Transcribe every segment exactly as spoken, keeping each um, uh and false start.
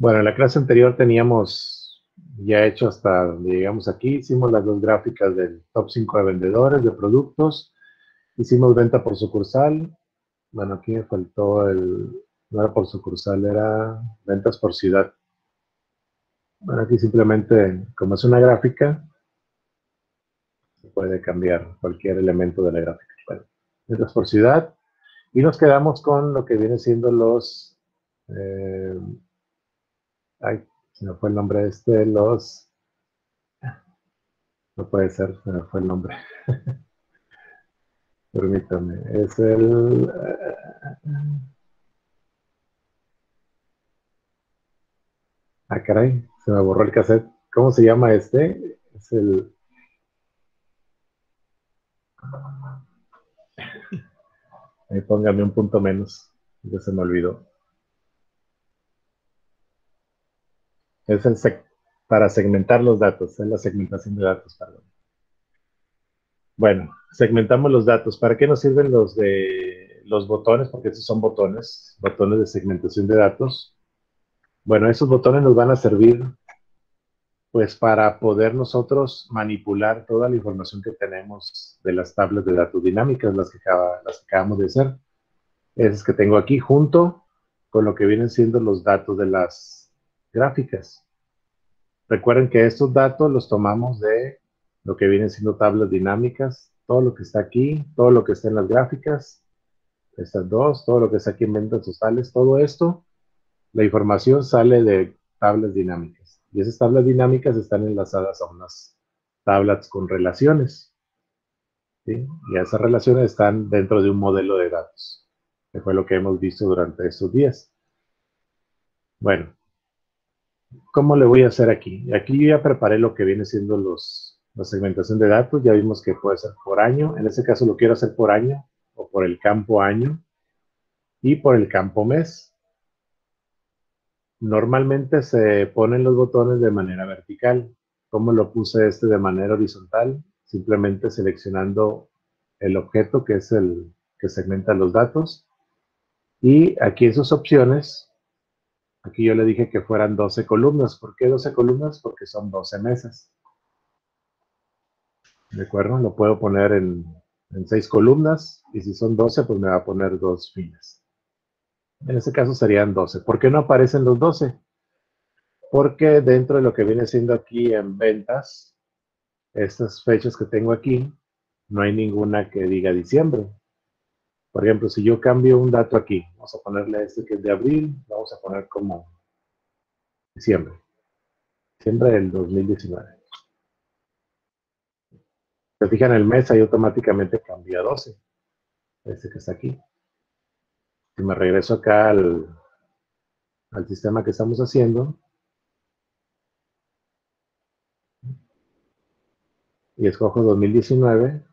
Bueno, en la clase anterior teníamos ya hecho hasta donde llegamos aquí. Hicimos las dos gráficas del top cinco de vendedores, de productos. Hicimos venta por sucursal. Bueno, aquí me faltó el... No era por sucursal, era ventas por ciudad. Bueno, aquí simplemente, como es una gráfica, se puede cambiar cualquier elemento de la gráfica. Bueno, ventas por ciudad. Y nos quedamos con lo que viene siendo los... Eh, ay, se me fue el nombre de este, los... No puede ser, se me fue el nombre. Permítame, es el... Ah, caray, se me borró el cassette. ¿Cómo se llama este? Es el... Ahí póngame un punto menos, ya se me olvidó. Es el sec... para segmentar los datos, es la segmentación de datos, perdón. Bueno, segmentamos los datos. ¿Para qué nos sirven los de los botones? Porque estos son botones, botones de segmentación de datos. Bueno, esos botones nos van a servir pues para poder nosotros manipular toda la información que tenemos de las tablas de datos dinámicas, las que, acaba, las que acabamos de hacer. Esas que tengo aquí junto con lo que vienen siendo los datos de las gráficas. Recuerden que estos datos los tomamos de lo que vienen siendo tablas dinámicas, todo lo que está aquí, todo lo que está en las gráficas, estas dos, todo lo que está aquí en ventas totales, todo esto. La información sale de tablas dinámicas. Y esas tablas dinámicas están enlazadas a unas tablas con relaciones. ¿Sí? Y esas relaciones están dentro de un modelo de datos. Que fue lo que hemos visto durante estos días. Bueno. ¿Cómo le voy a hacer aquí? Aquí yo ya preparé lo que viene siendo los, la segmentación de datos. Ya vimos que puede ser por año. En este caso lo quiero hacer por año. O por el campo año. Y por el campo mes. Normalmente se ponen los botones de manera vertical. ¿Cómo lo puse este de manera horizontal? Simplemente seleccionando el objeto que es el que segmenta los datos. Y aquí en sus opciones, aquí yo le dije que fueran doce columnas. ¿Por qué doce columnas? Porque son doce mesas. ¿De acuerdo? Lo puedo poner en, en seis columnas. Y si son doce, pues me va a poner dos filas. En este caso serían doce. ¿Por qué no aparecen los doce? Porque dentro de lo que viene siendo aquí en ventas, estas fechas que tengo aquí, no hay ninguna que diga diciembre. Por ejemplo, si yo cambio un dato aquí, vamos a ponerle este que es de abril, vamos a poner como diciembre. Diciembre del dos mil diecinueve. Se fijan el mes, ahí automáticamente cambia doce. Este que está aquí. Si me regreso acá al, al sistema que estamos haciendo. Y escojo dos mil diecinueve.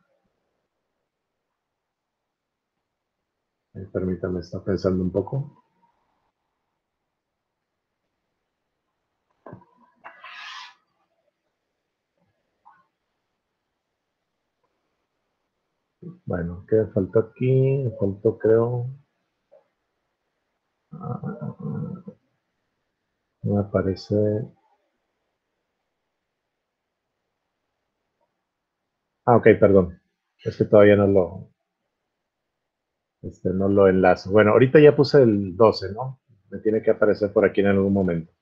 Eh, permítame, está pensando un poco. Bueno, ¿qué me faltó aquí? Me faltó, creo... Me aparece ah ok perdón es que todavía no lo este no lo enlazo. Bueno, ahorita ya puse el doce, ¿no? Me tiene que aparecer por aquí en algún momento.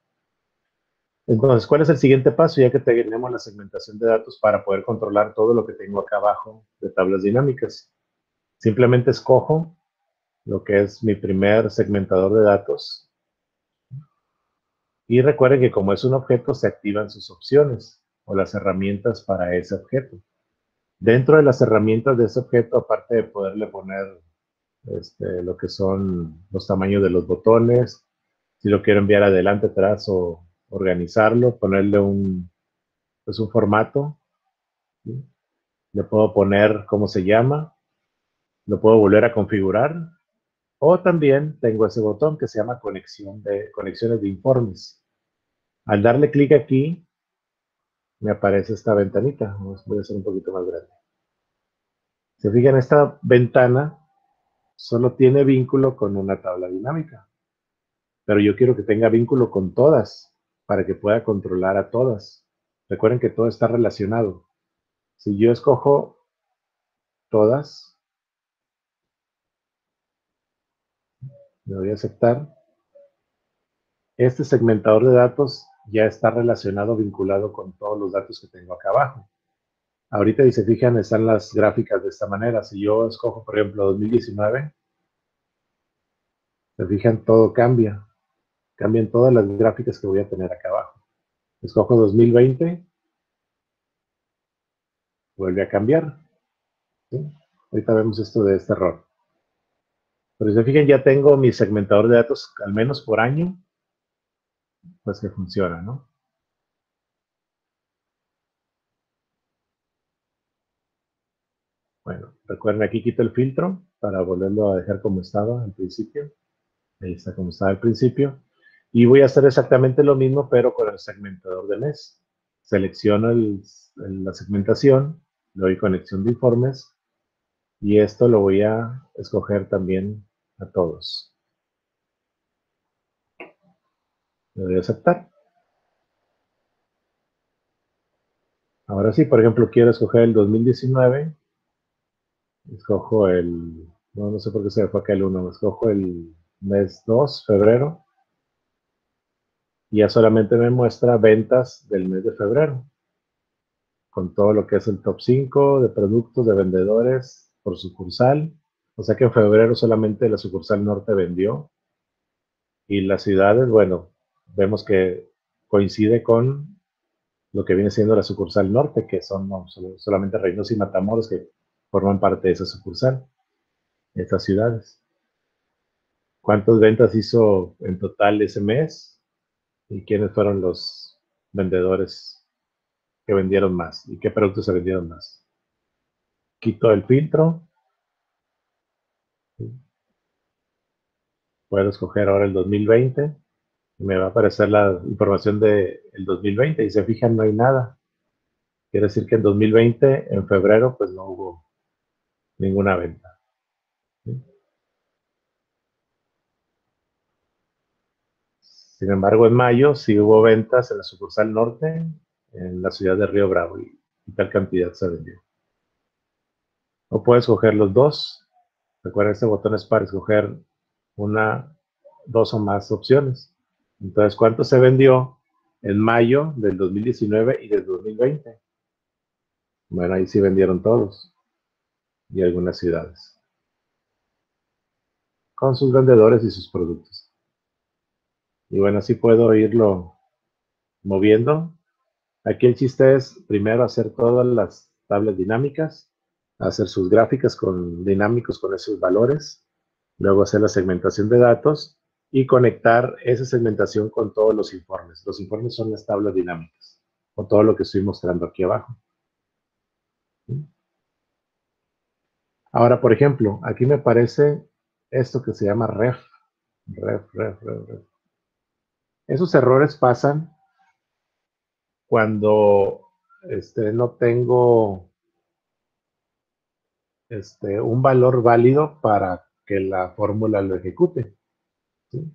Entonces, ¿cuál es el siguiente paso? Ya que tenemos la segmentación de datos para poder controlar todo lo que tengo acá abajo de tablas dinámicas, simplemente escojo lo que es mi primer segmentador de datos. Y recuerden que como es un objeto, se activan sus opciones o las herramientas para ese objeto. Dentro de las herramientas de ese objeto, aparte de poderle poner este, lo que son los tamaños de los botones, si lo quiero enviar adelante, atrás o organizarlo, ponerle un, pues un formato. ¿Sí? Le puedo poner cómo se llama, lo puedo volver a configurar. O también tengo ese botón que se llama conexión de, conexiones de informes. Al darle clic aquí, me aparece esta ventanita. Voy a hacer un poquito más grande. Se fijan, esta ventana solo tiene vínculo con una tabla dinámica. Pero yo quiero que tenga vínculo con todas para que pueda controlar a todas. Recuerden que todo está relacionado. Si yo escojo todas, le doy a aceptar. Este segmentador de datos ya está relacionado, vinculado con todos los datos que tengo acá abajo. Ahorita, si se fijan, están las gráficas de esta manera. Si yo escojo, por ejemplo, dos mil diecinueve, se fijan, todo cambia. Cambian todas las gráficas que voy a tener acá abajo. Escojo dos mil veinte, vuelve a cambiar. ¿Sí? Ahorita vemos esto de este error. Pero si se fijan, ya tengo mi segmentador de datos, al menos por año, pues que funciona, ¿no? Bueno, recuerden, aquí quito el filtro para volverlo a dejar como estaba al principio. Ahí está como estaba al principio. Y voy a hacer exactamente lo mismo, pero con el segmentador de mes. Selecciono el, el, la segmentación, le doy conexión de informes, y esto lo voy a escoger también a todos. Le doy a aceptar. Ahora sí, por ejemplo, quiero escoger el dos mil diecinueve. Escojo el, no, no sé por qué se me fue acá el uno, escojo el mes dos, febrero. Y ya solamente me muestra ventas del mes de febrero. Con todo lo que es el top cinco de productos, de vendedores, por sucursal. O sea que en febrero solamente la sucursal norte vendió. Y las ciudades, bueno, vemos que coincide con lo que viene siendo la sucursal norte, que son no, solamente Reynosa y Matamoros, que forman parte de esa sucursal, de estas ciudades. ¿Cuántas ventas hizo en total ese mes? ¿Y quiénes fueron los vendedores que vendieron más? ¿Y qué productos se vendieron más? Quito el filtro. Puedo escoger ahora el dos mil veinte. Y me va a aparecer la información del dos mil veinte. Y se fijan, no hay nada. Quiere decir que en dos mil veinte, en febrero, pues no hubo ninguna venta. ¿Sí? Sin embargo, en mayo sí hubo ventas en la sucursal norte, en la ciudad de Río Bravo, y, y tal cantidad se vendió. O puedes escoger los dos. Recuerden, este botón es para escoger una, dos o más opciones. Entonces, ¿cuánto se vendió en mayo del dos mil diecinueve y del dos mil veinte? Bueno, ahí sí vendieron todos. Y algunas ciudades, con sus vendedores y sus productos. Y bueno, así puedo irlo moviendo. Aquí el chiste es primero hacer todas las tablas dinámicas, hacer sus gráficas con dinámicos con esos valores, luego hacer la segmentación de datos y conectar esa segmentación con todos los informes. Los informes son las tablas dinámicas, con todo lo que estoy mostrando aquí abajo. ¿Sí? Ahora, por ejemplo, aquí me aparece esto que se llama ref. Ref, ref, ref, ref. Esos errores pasan cuando este, no tengo este, un valor válido para que la fórmula lo ejecute. ¿Sí?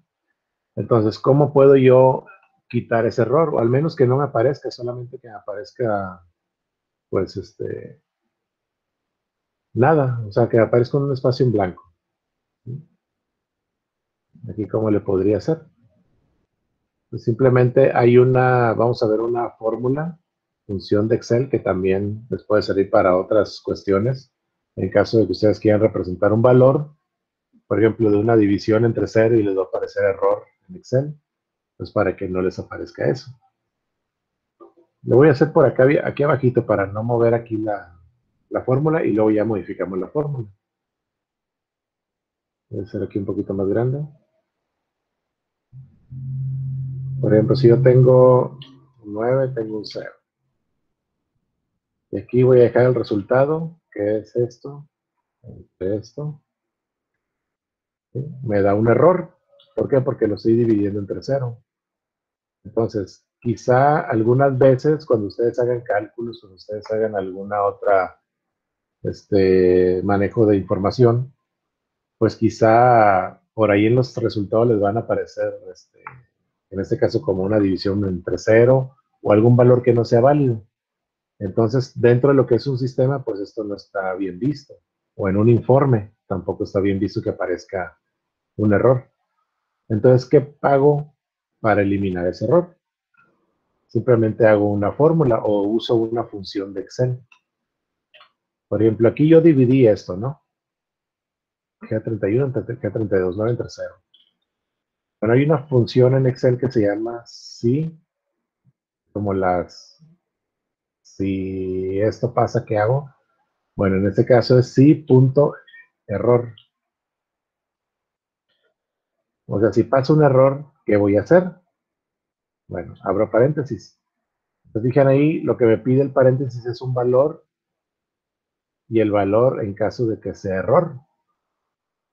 Entonces, ¿cómo puedo yo quitar ese error? O al menos que no me aparezca, solamente que me aparezca, pues, este... nada, o sea, que aparezca un espacio en blanco. Aquí, ¿cómo le podría hacer? Pues simplemente hay una, vamos a ver una fórmula, función de Excel, que también les puede servir para otras cuestiones. En caso de que ustedes quieran representar un valor, por ejemplo, de una división entre cero y les va a aparecer error en Excel, pues para que no les aparezca eso. Lo voy a hacer por acá, aquí abajito, para no mover aquí la... la fórmula, y luego ya modificamos la fórmula. Voy a hacer aquí un poquito más grande. Por ejemplo, si yo tengo un nueve, tengo un cero. Y aquí voy a dejar el resultado, que es esto, esto. ¿Sí? Me da un error. ¿Por qué? Porque lo estoy dividiendo entre cero. Entonces, quizá algunas veces cuando ustedes hagan cálculos, cuando ustedes hagan alguna otra... este manejo de información, pues quizá por ahí en los resultados les van a aparecer, este, en este caso, como una división entre cero o algún valor que no sea válido. Entonces, dentro de lo que es un sistema, pues esto no está bien visto. O en un informe, tampoco está bien visto que aparezca un error. Entonces, ¿qué hago para eliminar ese error? Simplemente hago una fórmula o uso una función de Excel. Por ejemplo, aquí yo dividí esto, ¿no? G treinta y uno, G treinta y dos, nueve entre cero. Bueno, hay una función en Excel que se llama si, como las, si esto pasa, ¿qué hago? Bueno, en este caso es si.error. O sea, si pasa un error, ¿qué voy a hacer? Bueno, abro paréntesis. Se fijan ahí, lo que me pide el paréntesis es un valor y el valor en caso de que sea error.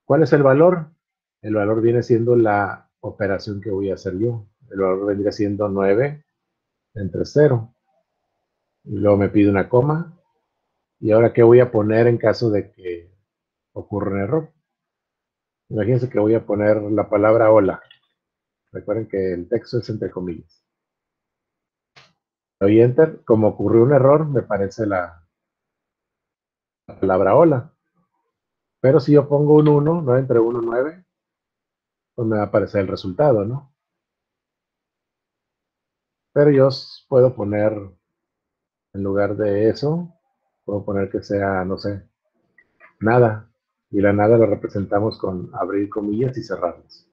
¿Cuál es el valor? El valor viene siendo la operación que voy a hacer yo. El valor vendría siendo nueve entre cero. Y luego me pide una coma. ¿Y ahora qué voy a poner en caso de que ocurra un error? Imagínense que voy a poner la palabra hola. Recuerden que el texto es entre comillas. Doy Enter. Como ocurrió un error, me parece la, la palabra hola. Pero si yo pongo un uno, nueve entre uno, nueve, pues me va a aparecer el resultado, ¿no? Pero yo puedo poner, en lugar de eso, puedo poner que sea, no sé, nada. Y la nada la representamos con abrir comillas y cerrarlas.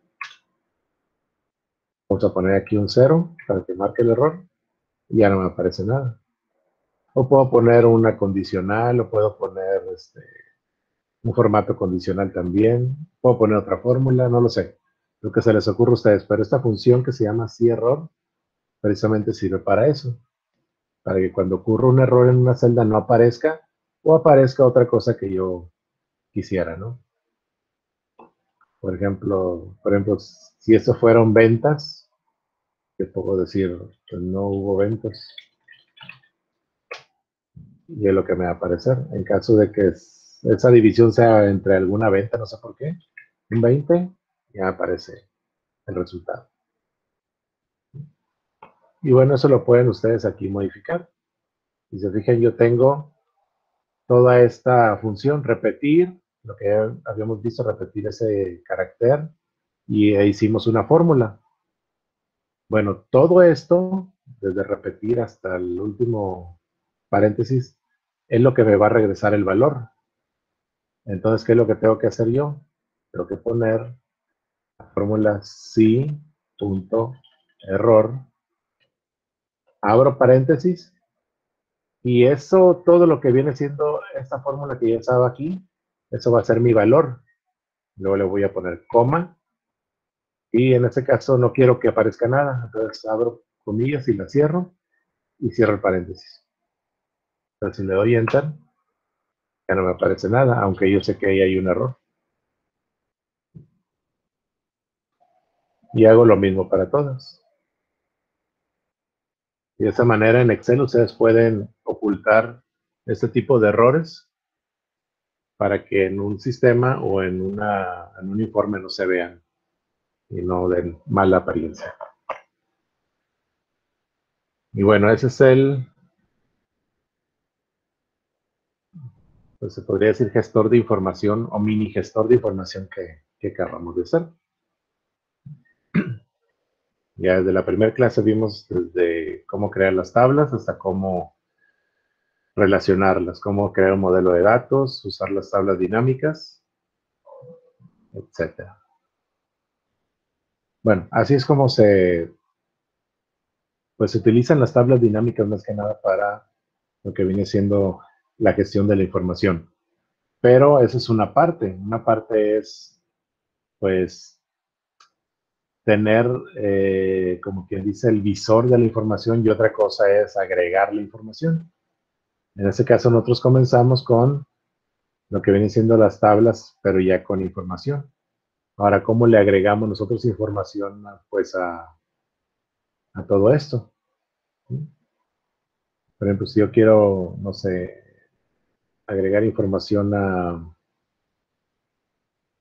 Vamos a poner aquí un cero para que marque el error. Y ya no me aparece nada. O puedo poner una condicional, o puedo poner este... un formato condicional también. Puedo poner otra fórmula, no lo sé. Lo que se les ocurre a ustedes. Pero esta función que se llama siError, precisamente sirve para eso. Para que cuando ocurra un error en una celda no aparezca, o aparezca otra cosa que yo quisiera, ¿no? Por ejemplo, por ejemplo si esto fueron ventas, ¿qué puedo decir? Pues no hubo ventas. Y es lo que me va a aparecer. En caso de que es esa división sea entre alguna venta, no sé por qué, un veinte, ya aparece el resultado. Y bueno, eso lo pueden ustedes aquí modificar. Si se fijan, yo tengo toda esta función, repetir, lo que ya habíamos visto, repetir ese carácter, y e hicimos una fórmula. Bueno, todo esto, desde repetir hasta el último paréntesis, es lo que me va a regresar el valor. Entonces, ¿qué es lo que tengo que hacer yo? Tengo que poner la fórmula si.error, abro paréntesis, y eso, todo lo que viene siendo esta fórmula que ya estaba aquí, eso va a ser mi valor. Luego le voy a poner coma, y en este caso no quiero que aparezca nada, entonces abro comillas y la cierro, y cierro el paréntesis. Entonces, si le doy Enter, ya no me aparece nada, aunque yo sé que ahí hay un error. Y hago lo mismo para todas. Y de esa manera en Excel ustedes pueden ocultar este tipo de errores para que en un sistema o en, una, en un informe no se vean y no den mala apariencia. Y bueno, ese es el... pues se podría decir gestor de información o mini gestor de información que, que acabamos de hacer. Ya desde la primera clase vimos desde cómo crear las tablas hasta cómo relacionarlas, cómo crear un modelo de datos, usar las tablas dinámicas, etcétera. Bueno, así es como se, pues se utilizan las tablas dinámicas más que nada para lo que viene siendo la gestión de la información. Pero esa es una parte. Una parte es, pues, tener, eh, como quien dice, el visor de la información, y otra cosa es agregar la información. En este caso, nosotros comenzamos con lo que vienen siendo las tablas, pero ya con información. Ahora, ¿cómo le agregamos nosotros información, pues, a, a todo esto? ¿Sí? Por ejemplo, si yo quiero, no sé, agregar información a,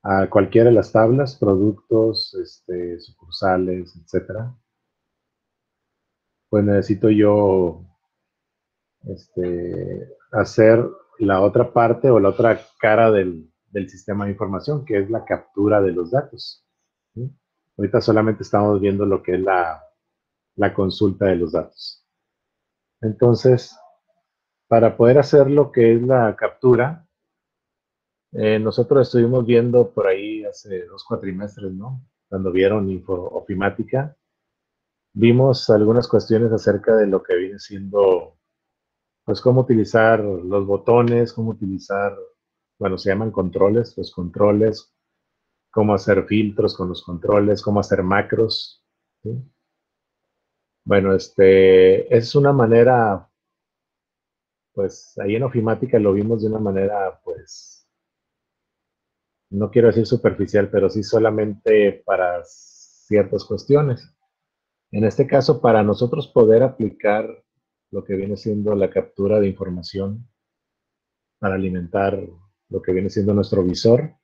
a cualquiera de las tablas, productos, este, sucursales, etcétera. Pues necesito yo este, hacer la otra parte o la otra cara del, del sistema de información, que es la captura de los datos. ¿Sí? Ahorita solamente estamos viendo lo que es la, la consulta de los datos. Entonces, para poder hacer lo que es la captura, eh, nosotros estuvimos viendo por ahí hace dos cuatrimestres, ¿no? Cuando vieron Info Ofimática, vimos algunas cuestiones acerca de lo que viene siendo, pues, cómo utilizar los botones, cómo utilizar, bueno, se llaman controles, los controles, cómo hacer filtros con los controles, cómo hacer macros, ¿sí? Bueno, este, es una manera, pues, ahí en Ofimática lo vimos de una manera, pues, no quiero decir superficial, pero sí solamente para ciertas cuestiones. En este caso, para nosotros poder aplicar lo que viene siendo la captura de información para alimentar lo que viene siendo nuestro visor,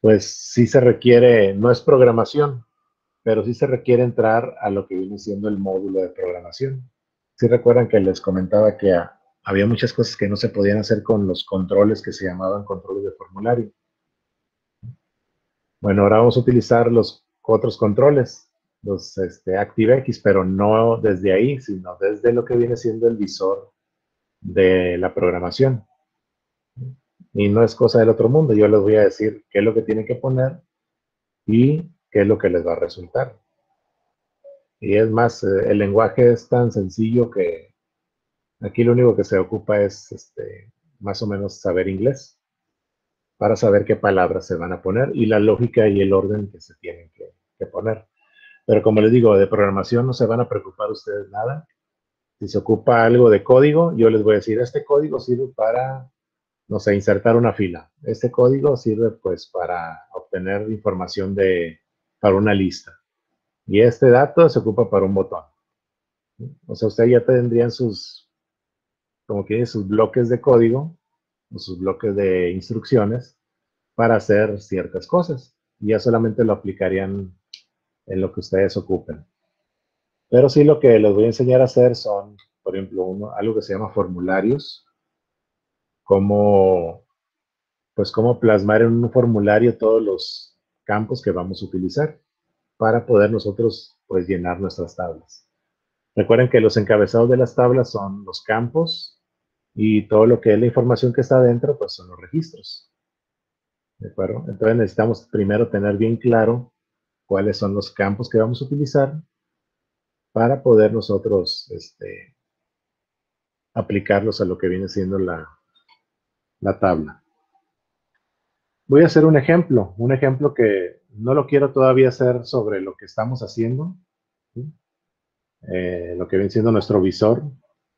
pues sí se requiere, no es programación, pero sí se requiere entrar a lo que viene siendo el módulo de programación. Sí recuerdan que les comentaba que había muchas cosas que no se podían hacer con los controles que se llamaban controles de formulario. Bueno, ahora vamos a utilizar los otros controles, los este, ActiveX, pero no desde ahí, sino desde lo que viene siendo el visor de la programación. Y no es cosa del otro mundo, yo les voy a decir qué es lo que tienen que poner y qué es lo que les va a resultar. Y es más, el lenguaje es tan sencillo que aquí lo único que se ocupa es este, más o menos saber inglés para saber qué palabras se van a poner y la lógica y el orden que se tienen que, que poner. Pero como les digo, de programación no se van a preocupar ustedes nada. Si se ocupa algo de código, yo les voy a decir, este código sirve para, no sé, insertar una fila. Este código sirve, pues, para obtener información de, para una lista. Y este dato se ocupa para un botón. O sea, ustedes ya tendrían sus, como que sus bloques de código, o sus bloques de instrucciones, para hacer ciertas cosas. Y ya solamente lo aplicarían en lo que ustedes ocupen. Pero sí, lo que les voy a enseñar a hacer son, por ejemplo, uno, algo que se llama formularios, como, pues, cómo plasmar en un formulario todos los campos que vamos a utilizar para poder nosotros, pues, llenar nuestras tablas. Recuerden que los encabezados de las tablas son los campos y todo lo que es la información que está adentro, pues, son los registros. ¿De acuerdo? Entonces necesitamos primero tener bien claro cuáles son los campos que vamos a utilizar para poder nosotros este, aplicarlos a lo que viene siendo la, la tabla. Voy a hacer un ejemplo, un ejemplo que no lo quiero todavía hacer sobre lo que estamos haciendo, ¿sí? eh, lo que viene siendo nuestro visor,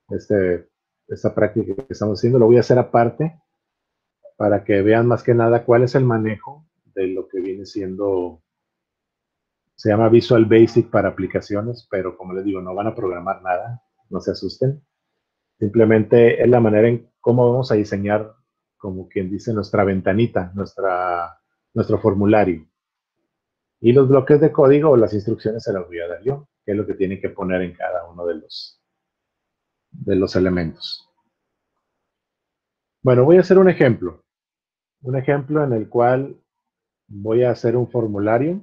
este, esta práctica que estamos haciendo, lo voy a hacer aparte para que vean más que nada cuál es el manejo de lo que viene siendo. Se llama Visual Basic para aplicaciones, pero como les digo, no van a programar nada, no se asusten. Simplemente es la manera en cómo vamos a diseñar, como quien dice, nuestra ventanita, nuestra, nuestro formulario. Y los bloques de código o las instrucciones se las voy a dar yo, que es lo que tienen que poner en cada uno de los, de los elementos. Bueno, voy a hacer un ejemplo. Un ejemplo en el cual voy a hacer un formulario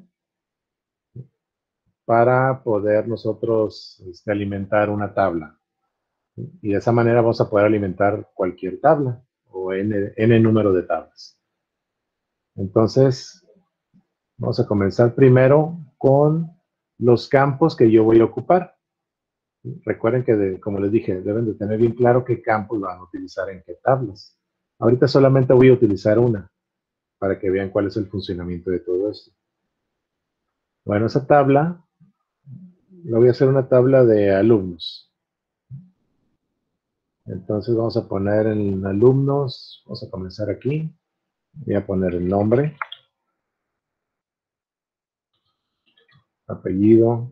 para poder nosotros este, alimentar una tabla. Y de esa manera vamos a poder alimentar cualquier tabla, o n, n número de tablas. Entonces, vamos a comenzar primero con los campos que yo voy a ocupar. Recuerden que, de, como les dije, deben de tener bien claro qué campos van a utilizar en qué tablas. Ahorita solamente voy a utilizar una, para que vean cuál es el funcionamiento de todo esto. Bueno, esa tabla, lo voy a hacer una tabla de alumnos. Entonces vamos a poner en alumnos, vamos a comenzar aquí, voy a poner el nombre, apellido,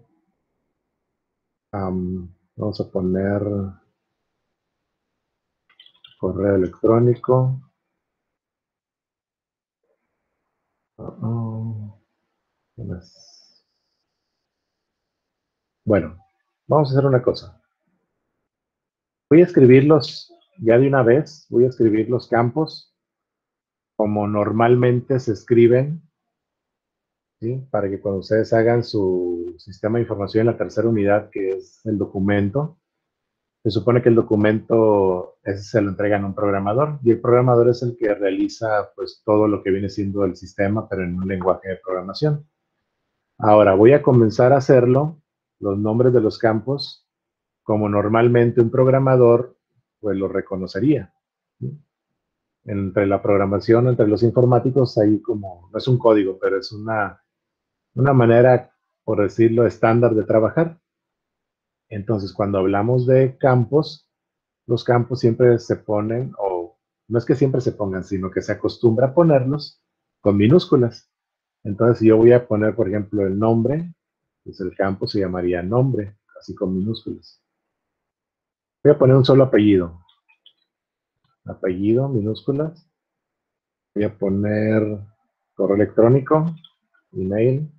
um, vamos a poner correo electrónico, Uh-oh. ¿Qué más? Bueno, vamos a hacer una cosa. Voy a escribirlos ya de una vez. Voy a escribir los campos como normalmente se escriben, ¿sí? Para que cuando ustedes hagan su sistema de información en la tercera unidad, que es el documento, se supone que el documento ese se lo entregan a un programador, y el programador es el que realiza pues todo lo que viene siendo el sistema, pero en un lenguaje de programación. Ahora voy a comenzar a hacerlo, los nombres de los campos, como normalmente un programador pues lo reconocería, ¿sí? Entre la programación, entre los informáticos, ahí como, no es un código, pero es una, una manera, por decirlo, estándar de trabajar. Entonces, cuando hablamos de campos, los campos siempre se ponen, o no es que siempre se pongan, sino que se acostumbra a ponerlos con minúsculas. Entonces, yo voy a poner, por ejemplo, el nombre, pues el campo se llamaría nombre, así con minúsculas. Voy a poner un solo apellido. Apellido, minúsculas. Voy a poner correo electrónico, email.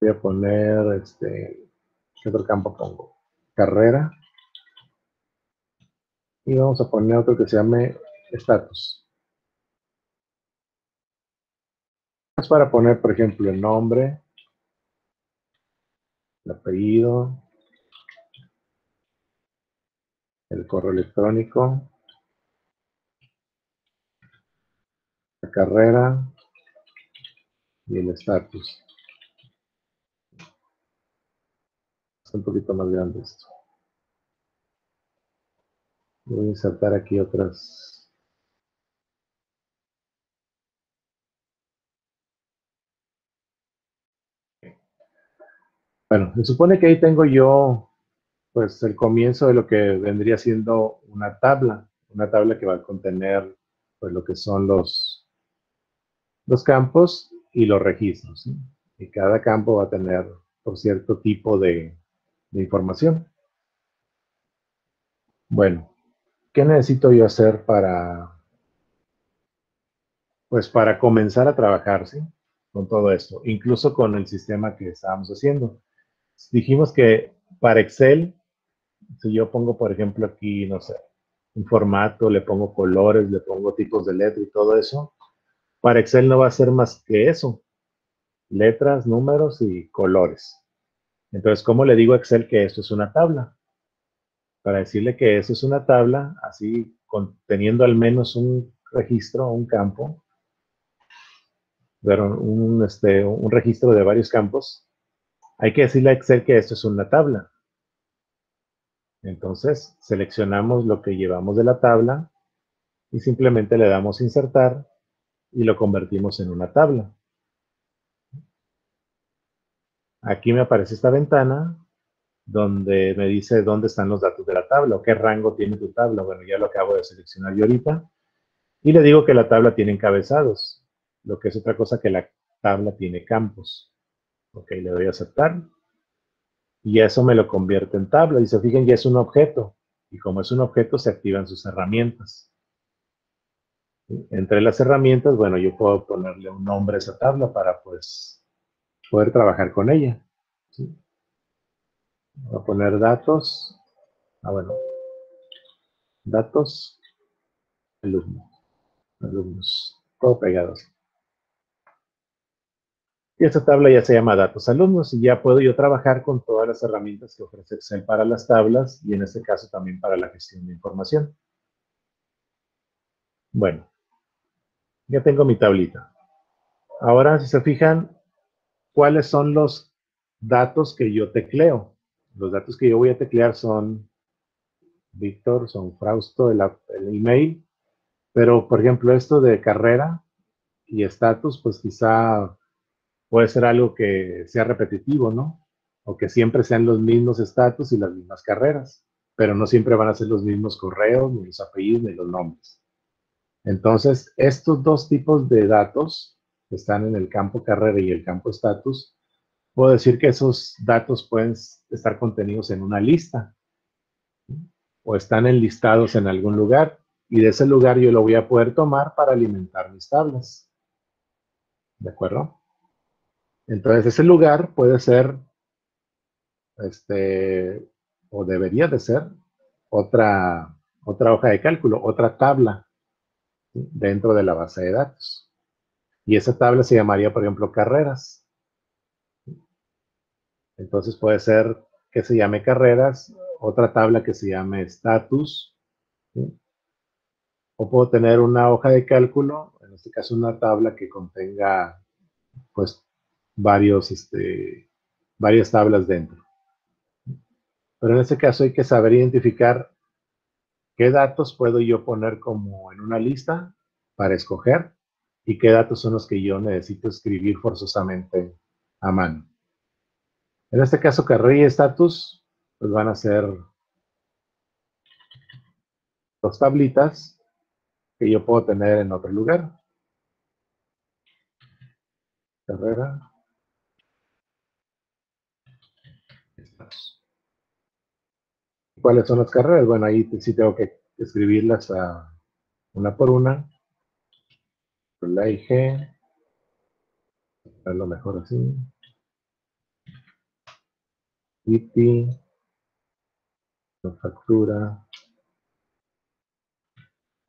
Voy a poner, este, ¿qué otro campo pongo? Carrera. Y vamos a poner otro que se llame estatus. Es para poner, por ejemplo, el nombre, el apellido, el correo electrónico, la carrera y el estatus. Un poquito más grande esto. Voy a insertar aquí otras. Bueno, se supone que ahí tengo yo, pues, el comienzo de lo que vendría siendo una tabla. Una tabla que va a contener, pues, lo que son los, los campos y los registros, ¿sí? Y cada campo va a tener un cierto tipo de de información. Bueno, ¿qué necesito yo hacer para, pues para comenzar a trabajar, ¿sí? Con todo esto, incluso con el sistema que estábamos haciendo? Dijimos que para Excel, si yo pongo, por ejemplo, aquí, no sé, un formato, le pongo colores, le pongo tipos de letra y todo eso, para Excel no va a ser más que eso, letras, números y colores. Entonces, ¿cómo le digo a Excel que esto es una tabla? Para decirle que esto es una tabla, así, conteniendo al menos un registro, un campo, pero un, este, un registro de varios campos, hay que decirle a Excel que esto es una tabla. Entonces, seleccionamos lo que llevamos de la tabla y simplemente le damos insertar y lo convertimos en una tabla. Aquí me aparece esta ventana donde me dice dónde están los datos de la tabla o qué rango tiene tu tabla. Bueno, ya lo acabo de seleccionar yo ahorita. Y le digo que la tabla tiene encabezados, lo que es otra cosa que la tabla tiene campos. Ok, le doy a aceptar. Y eso me lo convierte en tabla. Y se fijan, ya es un objeto. Y como es un objeto, se activan sus herramientas. Entre las herramientas, bueno, yo puedo ponerle un nombre a esa tabla para, pues, poder trabajar con ella, ¿sí? Voy a poner datos, ah bueno, datos, alumnos, alumnos, todo pegados. Y esta tabla ya se llama datos alumnos y ya puedo yo trabajar con todas las herramientas que ofrece Excel para las tablas y en este caso también para la gestión de información. Bueno, ya tengo mi tablita. Ahora, si se fijan, ¿cuáles son los datos que yo tecleo? Los datos que yo voy a teclear son Víctor, son Frausto, el, el email. Pero, por ejemplo, esto de carrera y estatus, pues quizá puede ser algo que sea repetitivo, ¿no? O que siempre sean los mismos estatus y las mismas carreras. Pero no siempre van a ser los mismos correos, ni los apellidos, ni los nombres. Entonces, estos dos tipos de datos que están en el campo carrera y el campo estatus, puedo decir que esos datos pueden estar contenidos en una lista o están enlistados en algún lugar y de ese lugar yo lo voy a poder tomar para alimentar mis tablas. ¿De acuerdo? Entonces ese lugar puede ser, este, o debería de ser, otra, otra hoja de cálculo, otra tabla, ¿sí?, dentro de la base de datos. Y esa tabla se llamaría, por ejemplo, carreras. Entonces puede ser que se llame carreras, otra tabla que se llame status, ¿sí? O puedo tener una hoja de cálculo, en este caso una tabla que contenga, pues, varios, este, varias tablas dentro. Pero en este caso hay que saber identificar qué datos puedo yo poner como en una lista para escoger y qué datos son los que yo necesito escribir forzosamente a mano. En este caso, carrera y estatus, pues van a ser dos tablitas que yo puedo tener en otro lugar. Carrera. ¿Cuáles son las carreras? Bueno, ahí sí tengo que escribirlas a una por una. La I G. A lo mejor así. I T. Manufactura.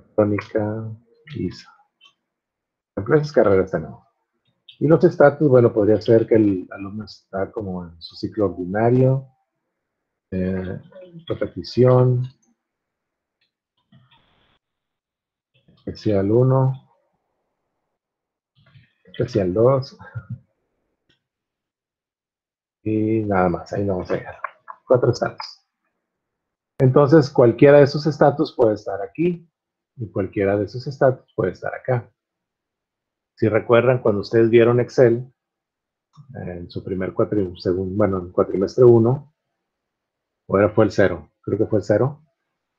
Electrónica. I S A. Empresas, carreras tenemos. Y los estatus, bueno, podría ser que el alumno está como en su ciclo ordinario. Eh, repetición, especial uno, especial dos, y nada más, ahí no vamos a llegar. Cuatro estatus. Entonces, cualquiera de esos estatus puede estar aquí, y cualquiera de esos estatus puede estar acá. Si recuerdan, cuando ustedes vieron Excel, eh, en su primer cuatrimestre, bueno, en cuatrimestre uno, o era, fue el cero, creo que fue el cero,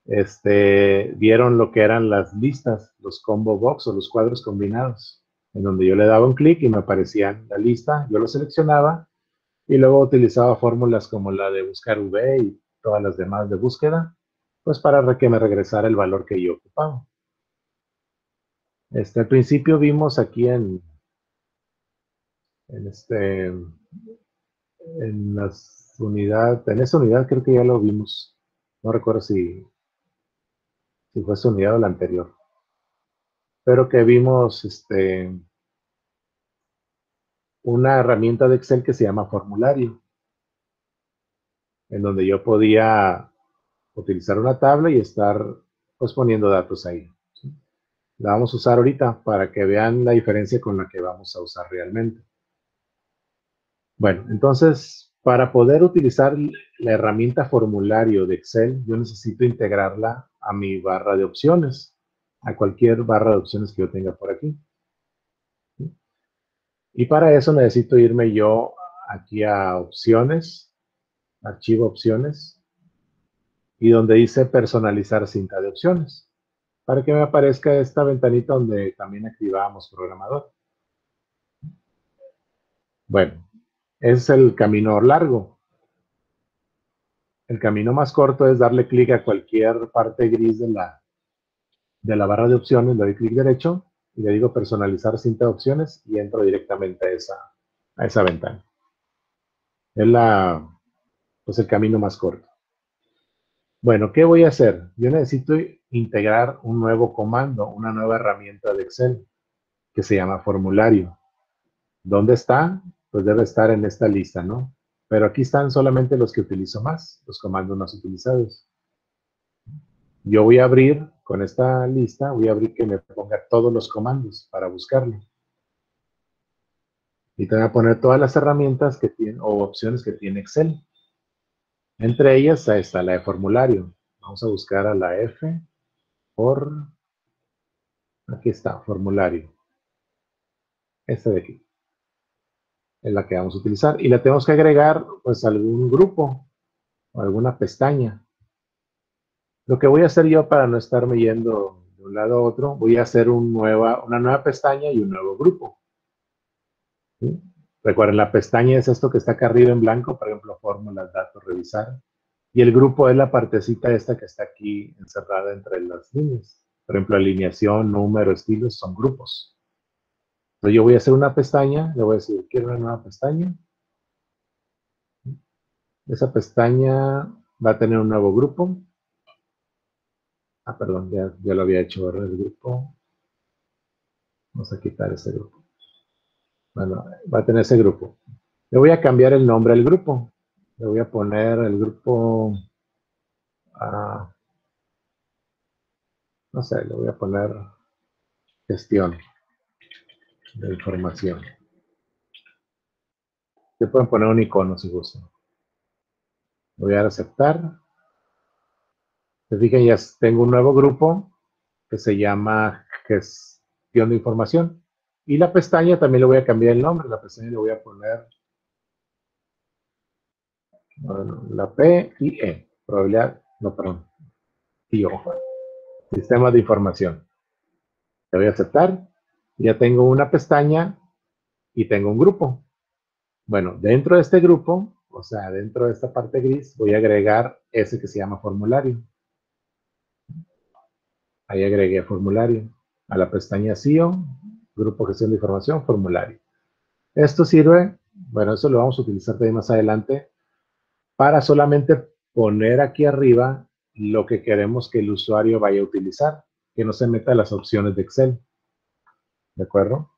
este, vieron lo que eran las listas, los combo box o los cuadros combinados, en donde yo le daba un clic y me aparecía la lista, yo lo seleccionaba y luego utilizaba fórmulas como la de buscar V y todas las demás de búsqueda, pues para que me regresara el valor que yo ocupaba. Este, al principio vimos aquí en, en, este, en las... unidad, en esa unidad creo que ya lo vimos, no recuerdo si, si fue esa unidad o la anterior, pero que vimos este, una herramienta de Excel que se llama formulario, en donde yo podía utilizar una tabla y estar, pues, poniendo datos ahí, ¿sí? La vamos a usar ahorita para que vean la diferencia con la que vamos a usar realmente. Bueno, entonces, para poder utilizar la herramienta formulario de Excel, yo necesito integrarla a mi barra de opciones, a cualquier barra de opciones que yo tenga por aquí. Y para eso necesito irme yo aquí a opciones, archivo opciones, y donde dice personalizar cinta de opciones, para que me aparezca esta ventanita donde también activábamos programador. Bueno. Es el camino largo. El camino más corto es darle clic a cualquier parte gris de la, de la barra de opciones, le doy clic derecho y le digo personalizar cinta de opciones y entro directamente a esa, a esa ventana. Es la, pues el camino más corto. Bueno, ¿qué voy a hacer? Yo necesito integrar un nuevo comando, una nueva herramienta de Excel que se llama formulario. ¿Dónde está? Pues debe estar en esta lista, ¿no? Pero aquí están solamente los que utilizo más, los comandos más utilizados. Yo voy a abrir, con esta lista, voy a abrir que me ponga todos los comandos para buscarlo. Y te voy a poner todas las herramientas que tiene, o opciones que tiene Excel. Entre ellas, ahí está la de formulario. Vamos a buscar a la F por... Aquí está, formulario. Este de aquí es la que vamos a utilizar, y la tenemos que agregar, pues, a algún grupo o alguna pestaña. Lo que voy a hacer yo, para no estarme yendo de un lado a otro, voy a hacer un nueva, una nueva pestaña y un nuevo grupo, ¿sí? Recuerden, la pestaña es esto que está acá arriba en blanco, por ejemplo, fórmulas, datos, revisar, y el grupo es la partecita esta que está aquí encerrada entre las líneas. Por ejemplo, alineación, número, estilos, son grupos. Entonces yo voy a hacer una pestaña, le voy a decir, quiero una nueva pestaña. Esa pestaña va a tener un nuevo grupo. Ah, perdón, ya, ya lo había hecho, ¿verdad? El grupo. Vamos a quitar ese grupo. Bueno, va a tener ese grupo. Le voy a cambiar el nombre al grupo. Le voy a poner el grupo... Uh, no sé, le voy a poner gestión de información. Le pueden poner un icono si gustan. Le voy a dar a aceptar. Se fijan, ya tengo un nuevo grupo que se llama gestión de información. Y la pestaña también le voy a cambiar el nombre. La pestaña le voy a poner bueno, la P y E. Probabilidad, no, perdón. Y O. Sistema de información. Le voy a aceptar. Ya tengo una pestaña y tengo un grupo. Bueno, dentro de este grupo, o sea, dentro de esta parte gris, voy a agregar ese que se llama formulario. Ahí agregué formulario. A la pestaña C I O, grupo gestión de información, formulario. Esto sirve, bueno, eso lo vamos a utilizar también más adelante, para solamente poner aquí arriba lo que queremos que el usuario vaya a utilizar, que no se meta a las opciones de Excel, ¿de acuerdo?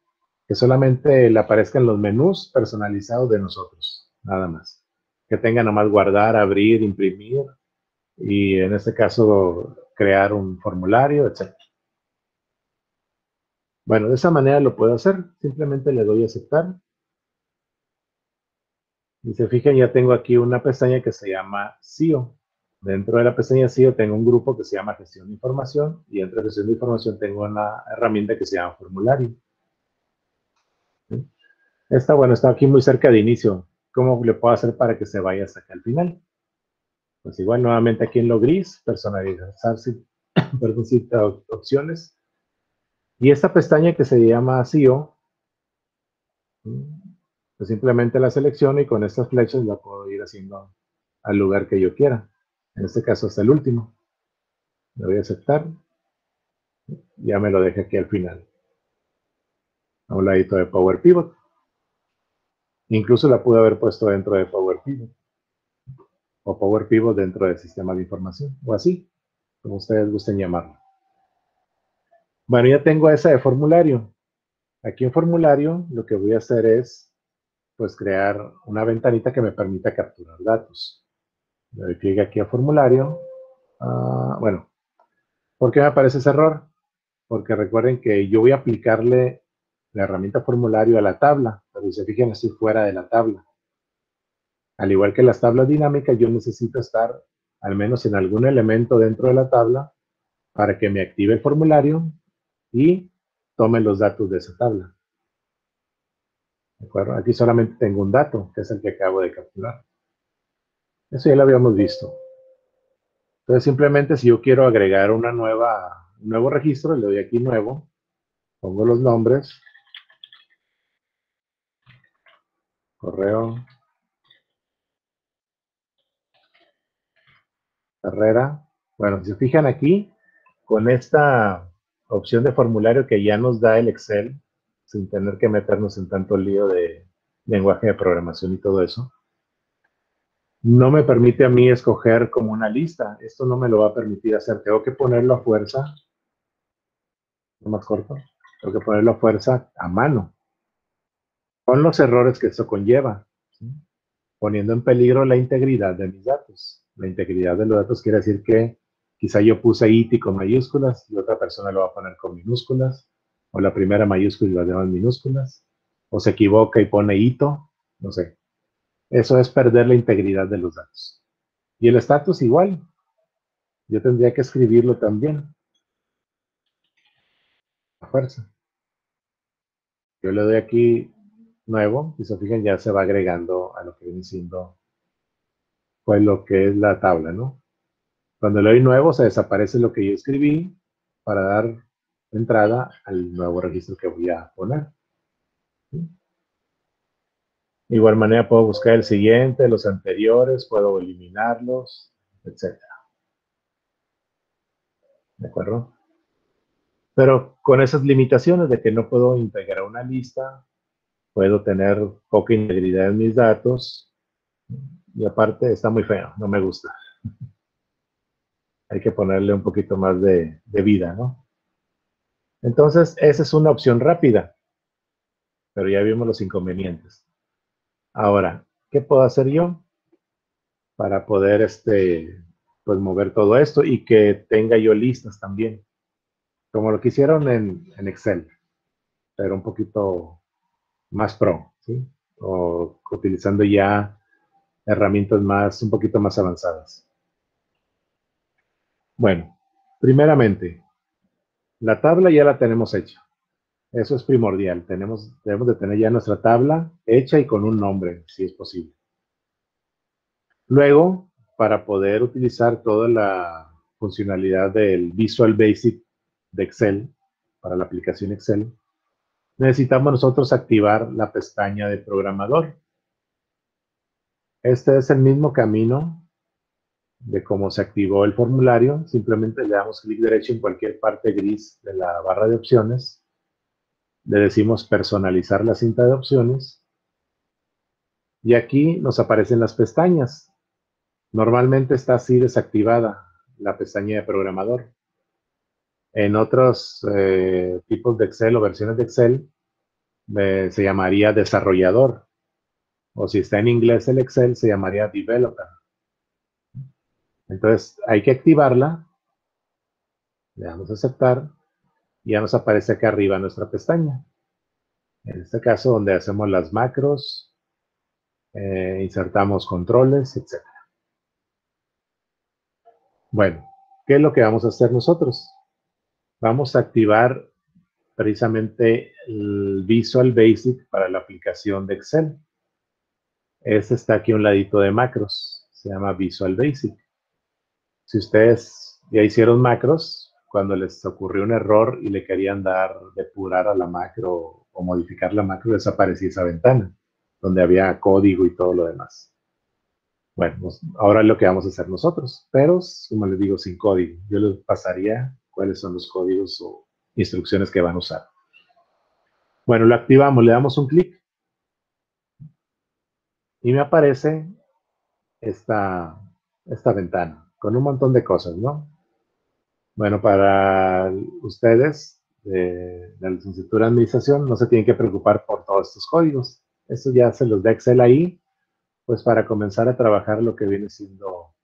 Que solamente le aparezcan los menús personalizados de nosotros, nada más. Que tengan nomás guardar, abrir, imprimir, y en este caso crear un formulario, etcétera. Bueno, de esa manera lo puedo hacer, simplemente le doy a aceptar. Y se fijan, ya tengo aquí una pestaña que se llama C I O. Dentro de la pestaña C I O tengo un grupo que se llama Gestión de Información y dentro de Gestión de Información tengo una herramienta que se llama Formulario. ¿Sí? Esta, bueno, está aquí muy cerca de inicio. ¿Cómo le puedo hacer para que se vaya hasta acá al final? Pues igual, nuevamente aquí en lo gris, personalizar ciertas opciones. Y esta pestaña que se llama C I O, ¿sí? Pues simplemente la selecciono y con estas flechas la puedo ir haciendo al lugar que yo quiera. En este caso hasta el último. Le voy a aceptar. Ya me lo dejé aquí al final. A un ladito de Power Pivot. Incluso la pude haber puesto dentro de Power Pivot. O Power Pivot dentro del sistema de información. O así, como ustedes gusten llamarlo. Bueno, ya tengo esa de formulario. Aquí en formulario lo que voy a hacer es pues crear una ventanita que me permita capturar datos. Le doy clic aquí a formulario. Uh, bueno, ¿por qué me aparece ese error? Porque recuerden que yo voy a aplicarle la herramienta formulario a la tabla, pero si se fijan, estoy fuera de la tabla. Al igual que las tablas dinámicas, yo necesito estar al menos en algún elemento dentro de la tabla para que me active el formulario y tome los datos de esa tabla. ¿De acuerdo? Aquí solamente tengo un dato, que es el que acabo de capturar. Eso ya lo habíamos visto. Entonces, simplemente si yo quiero agregar una nueva, un nuevo registro, le doy aquí nuevo, pongo los nombres, correo, carrera. Bueno, si se fijan aquí, con esta opción de formulario que ya nos da el Excel, sin tener que meternos en tanto lío de lenguaje de programación y todo eso, no me permite a mí escoger como una lista. Esto no me lo va a permitir hacer. Tengo que ponerlo a fuerza, no más corto, tengo que ponerlo a fuerza a mano, con los errores que eso conlleva, ¿sí? Poniendo en peligro la integridad de mis datos. La integridad de los datos quiere decir que quizá yo puse I T con mayúsculas y otra persona lo va a poner con minúsculas, o la primera mayúscula y las demás minúsculas, o se equivoca y pone hito, no sé. Eso es perder la integridad de los datos. Y el estatus igual. Yo tendría que escribirlo también. A fuerza. Yo le doy aquí nuevo, y se fijan, ya se va agregando a lo que viene siendo, pues, lo que es la tabla, ¿no? Cuando le doy nuevo, se desaparece lo que yo escribí para dar entrada al nuevo registro que voy a poner. ¿Sí? De igual manera puedo buscar el siguiente, los anteriores, puedo eliminarlos, etcétera. ¿De acuerdo? Pero con esas limitaciones de que no puedo integrar una lista, puedo tener poca integridad en mis datos, y aparte está muy feo, no me gusta. Hay que ponerle un poquito más de, de vida, ¿no? Entonces, esa es una opción rápida, pero ya vimos los inconvenientes. Ahora, ¿qué puedo hacer yo para poder este, pues, mover todo esto y que tenga yo listas también? Como lo que hicieron en, en Excel, pero un poquito más pro, ¿sí? O utilizando ya herramientas más, un poquito más avanzadas. Bueno, primeramente, la tabla ya la tenemos hecha. Eso es primordial. Tenemos, debemos de tener ya nuestra tabla hecha y con un nombre, si es posible. Luego, para poder utilizar toda la funcionalidad del Visual Basic de Excel, para la aplicación Excel, necesitamos nosotros activar la pestaña de programador. Este es el mismo camino de cómo se activó el formulario. Simplemente le damos clic derecho en cualquier parte gris de la barra de opciones. Le decimos personalizar la cinta de opciones. Y aquí nos aparecen las pestañas. Normalmente está así desactivada la pestaña de programador. En otros eh, tipos de Excel o versiones de Excel, eh, se llamaría desarrollador. O si está en inglés el Excel, se llamaría developer. Entonces, hay que activarla. Le damos a aceptar. Y ya nos aparece acá arriba nuestra pestaña. En este caso, donde hacemos las macros, eh, insertamos controles, etcétera. Bueno, ¿qué es lo que vamos a hacer nosotros? Vamos a activar precisamente el Visual Basic para la aplicación de Excel. Este está aquí a un ladito de macros. Se llama Visual Basic. Si ustedes ya hicieron macros, cuando les ocurrió un error y le querían dar, depurar a la macro o modificar la macro, desaparecía esa ventana, donde había código y todo lo demás. Bueno, pues ahora es lo que vamos a hacer nosotros, pero, como les digo, sin código. Yo les pasaría cuáles son los códigos o instrucciones que van a usar. Bueno, lo activamos, le damos un clic. Y me aparece esta, esta ventana con un montón de cosas, ¿no? Bueno, para ustedes de, de la licenciatura de administración no se tienen que preocupar por todos estos códigos. Esto ya se los da Excel ahí, pues para comenzar a trabajar lo que viene siendo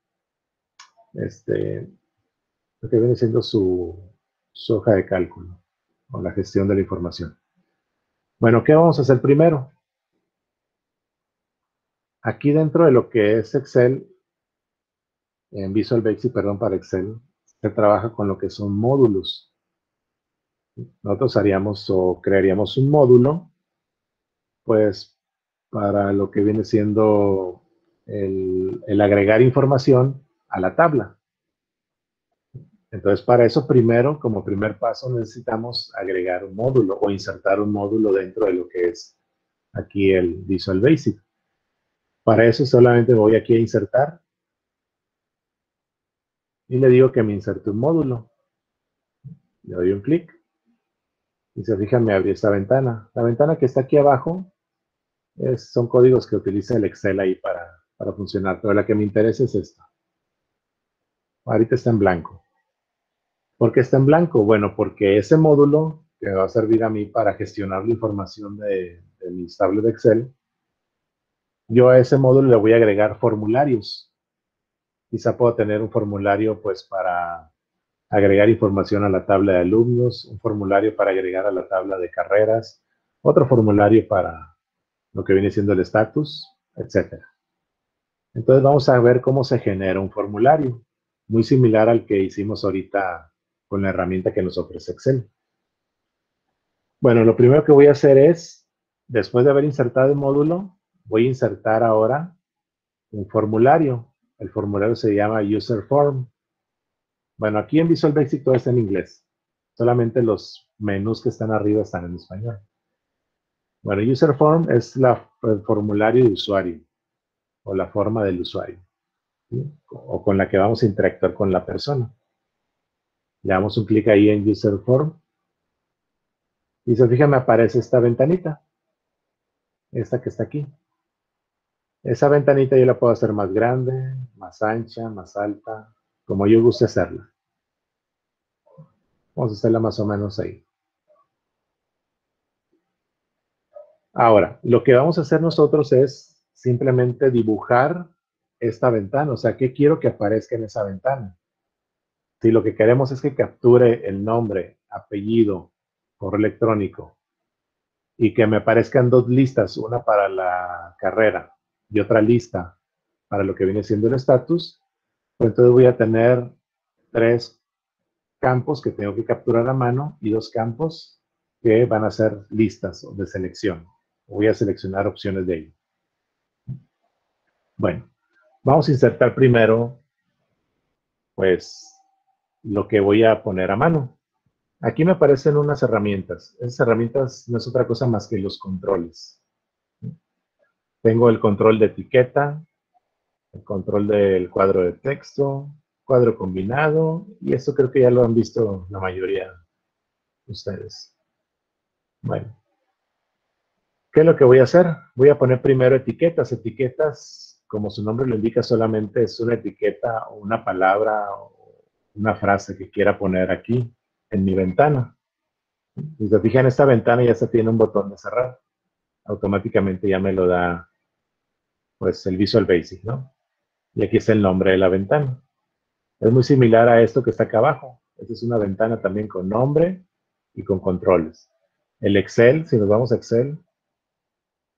este... lo que viene siendo su, su hoja de cálculo o la gestión de la información. Bueno, ¿qué vamos a hacer primero? Aquí dentro de lo que es Excel, en Visual Basic, perdón, para Excel, se trabaja con lo que son módulos. Nosotros haríamos o crearíamos un módulo, pues, para lo que viene siendo el, el agregar información a la tabla. Entonces, para eso primero, como primer paso, necesitamos agregar un módulo o insertar un módulo dentro de lo que es aquí el Visual Basic. Para eso solamente voy aquí a insertar y le digo que me inserte un módulo. Le doy un clic y se fijan, me abrió esta ventana. La ventana que está aquí abajo es, son códigos que utiliza el Excel ahí para, para funcionar, pero la que me interesa es esta. Ahorita está en blanco. ¿Por qué está en blanco? Bueno, porque ese módulo que me va a servir a mí para gestionar la información de, de mi tabla de Excel, yo a ese módulo le voy a agregar formularios. Quizá puedo tener un formulario, pues, para agregar información a la tabla de alumnos, un formulario para agregar a la tabla de carreras, otro formulario para lo que viene siendo el estatus, etcétera. Entonces vamos a ver cómo se genera un formulario, muy similar al que hicimos ahorita con la herramienta que nos ofrece Excel. Bueno, lo primero que voy a hacer es, después de haber insertado el módulo, voy a insertar ahora un formulario. El formulario se llama User Form. Bueno, aquí en Visual Basic todo está en inglés. Solamente los menús que están arriba están en español. Bueno, User Form es la, el formulario de usuario, o la forma del usuario, ¿sí? O con la que vamos a interactuar con la persona. Le damos un clic ahí en User Form Y se fijan, me aparece esta ventanita. Esta que está aquí. Esa ventanita yo la puedo hacer más grande, más ancha, más alta, como yo guste hacerla. Vamos a hacerla más o menos ahí. Ahora, lo que vamos a hacer nosotros es simplemente dibujar esta ventana. O sea, ¿qué quiero que aparezca en esa ventana? Si lo que queremos es que capture el nombre, apellido, correo electrónico, y que me aparezcan dos listas, una para la carrera y otra lista para lo que viene siendo el estatus, pues entonces voy a tener tres campos que tengo que capturar a mano y dos campos que van a ser listas de selección. Voy a seleccionar opciones de ello. Bueno, vamos a insertar primero, pues, lo que voy a poner a mano. Aquí me aparecen unas herramientas. Esas herramientas no es otra cosa más que los controles. Tengo el control de etiqueta, el control del cuadro de texto, cuadro combinado, y esto creo que ya lo han visto la mayoría de ustedes. Bueno, ¿qué es lo que voy a hacer? Voy a poner primero etiquetas. Etiquetas, como su nombre lo indica, solamente es una etiqueta o una palabra o una frase que quiera poner aquí en mi ventana. Si se fijan, esta ventana ya se tiene un botón de cerrar. Automáticamente ya me lo da, pues, el Visual Basic, ¿no? Y aquí está el nombre de la ventana. Es muy similar a esto que está acá abajo. Esta es una ventana también con nombre y con controles. El Excel, si nos vamos a Excel,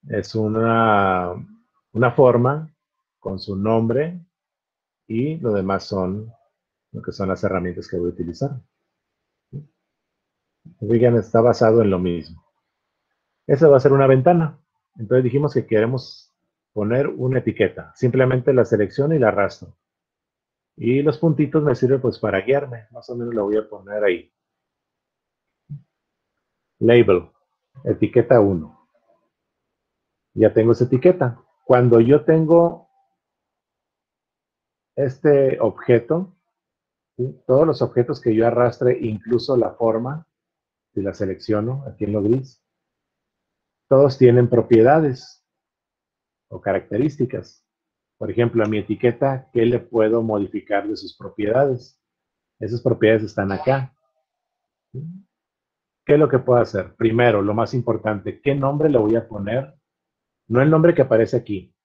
es una, una forma con su nombre y lo demás son lo que son las herramientas que voy a utilizar. Fíjense, está basado en lo mismo. Esa va a ser una ventana. Entonces dijimos que queremos poner una etiqueta. Simplemente la selecciono y la arrastro. Y los puntitos me sirven, pues, para guiarme. Más o menos la voy a poner ahí. Label, etiqueta uno. Ya tengo esa etiqueta. Cuando yo tengo este objeto, ¿sí? Todos los objetos que yo arrastre, incluso la forma, si la selecciono aquí en lo gris, todos tienen propiedades o características. Por ejemplo, a mi etiqueta, ¿qué le puedo modificar de sus propiedades? Esas propiedades están acá. ¿Qué es lo que puedo hacer? Primero, lo más importante, ¿qué nombre le voy a poner? No el nombre que aparece aquí,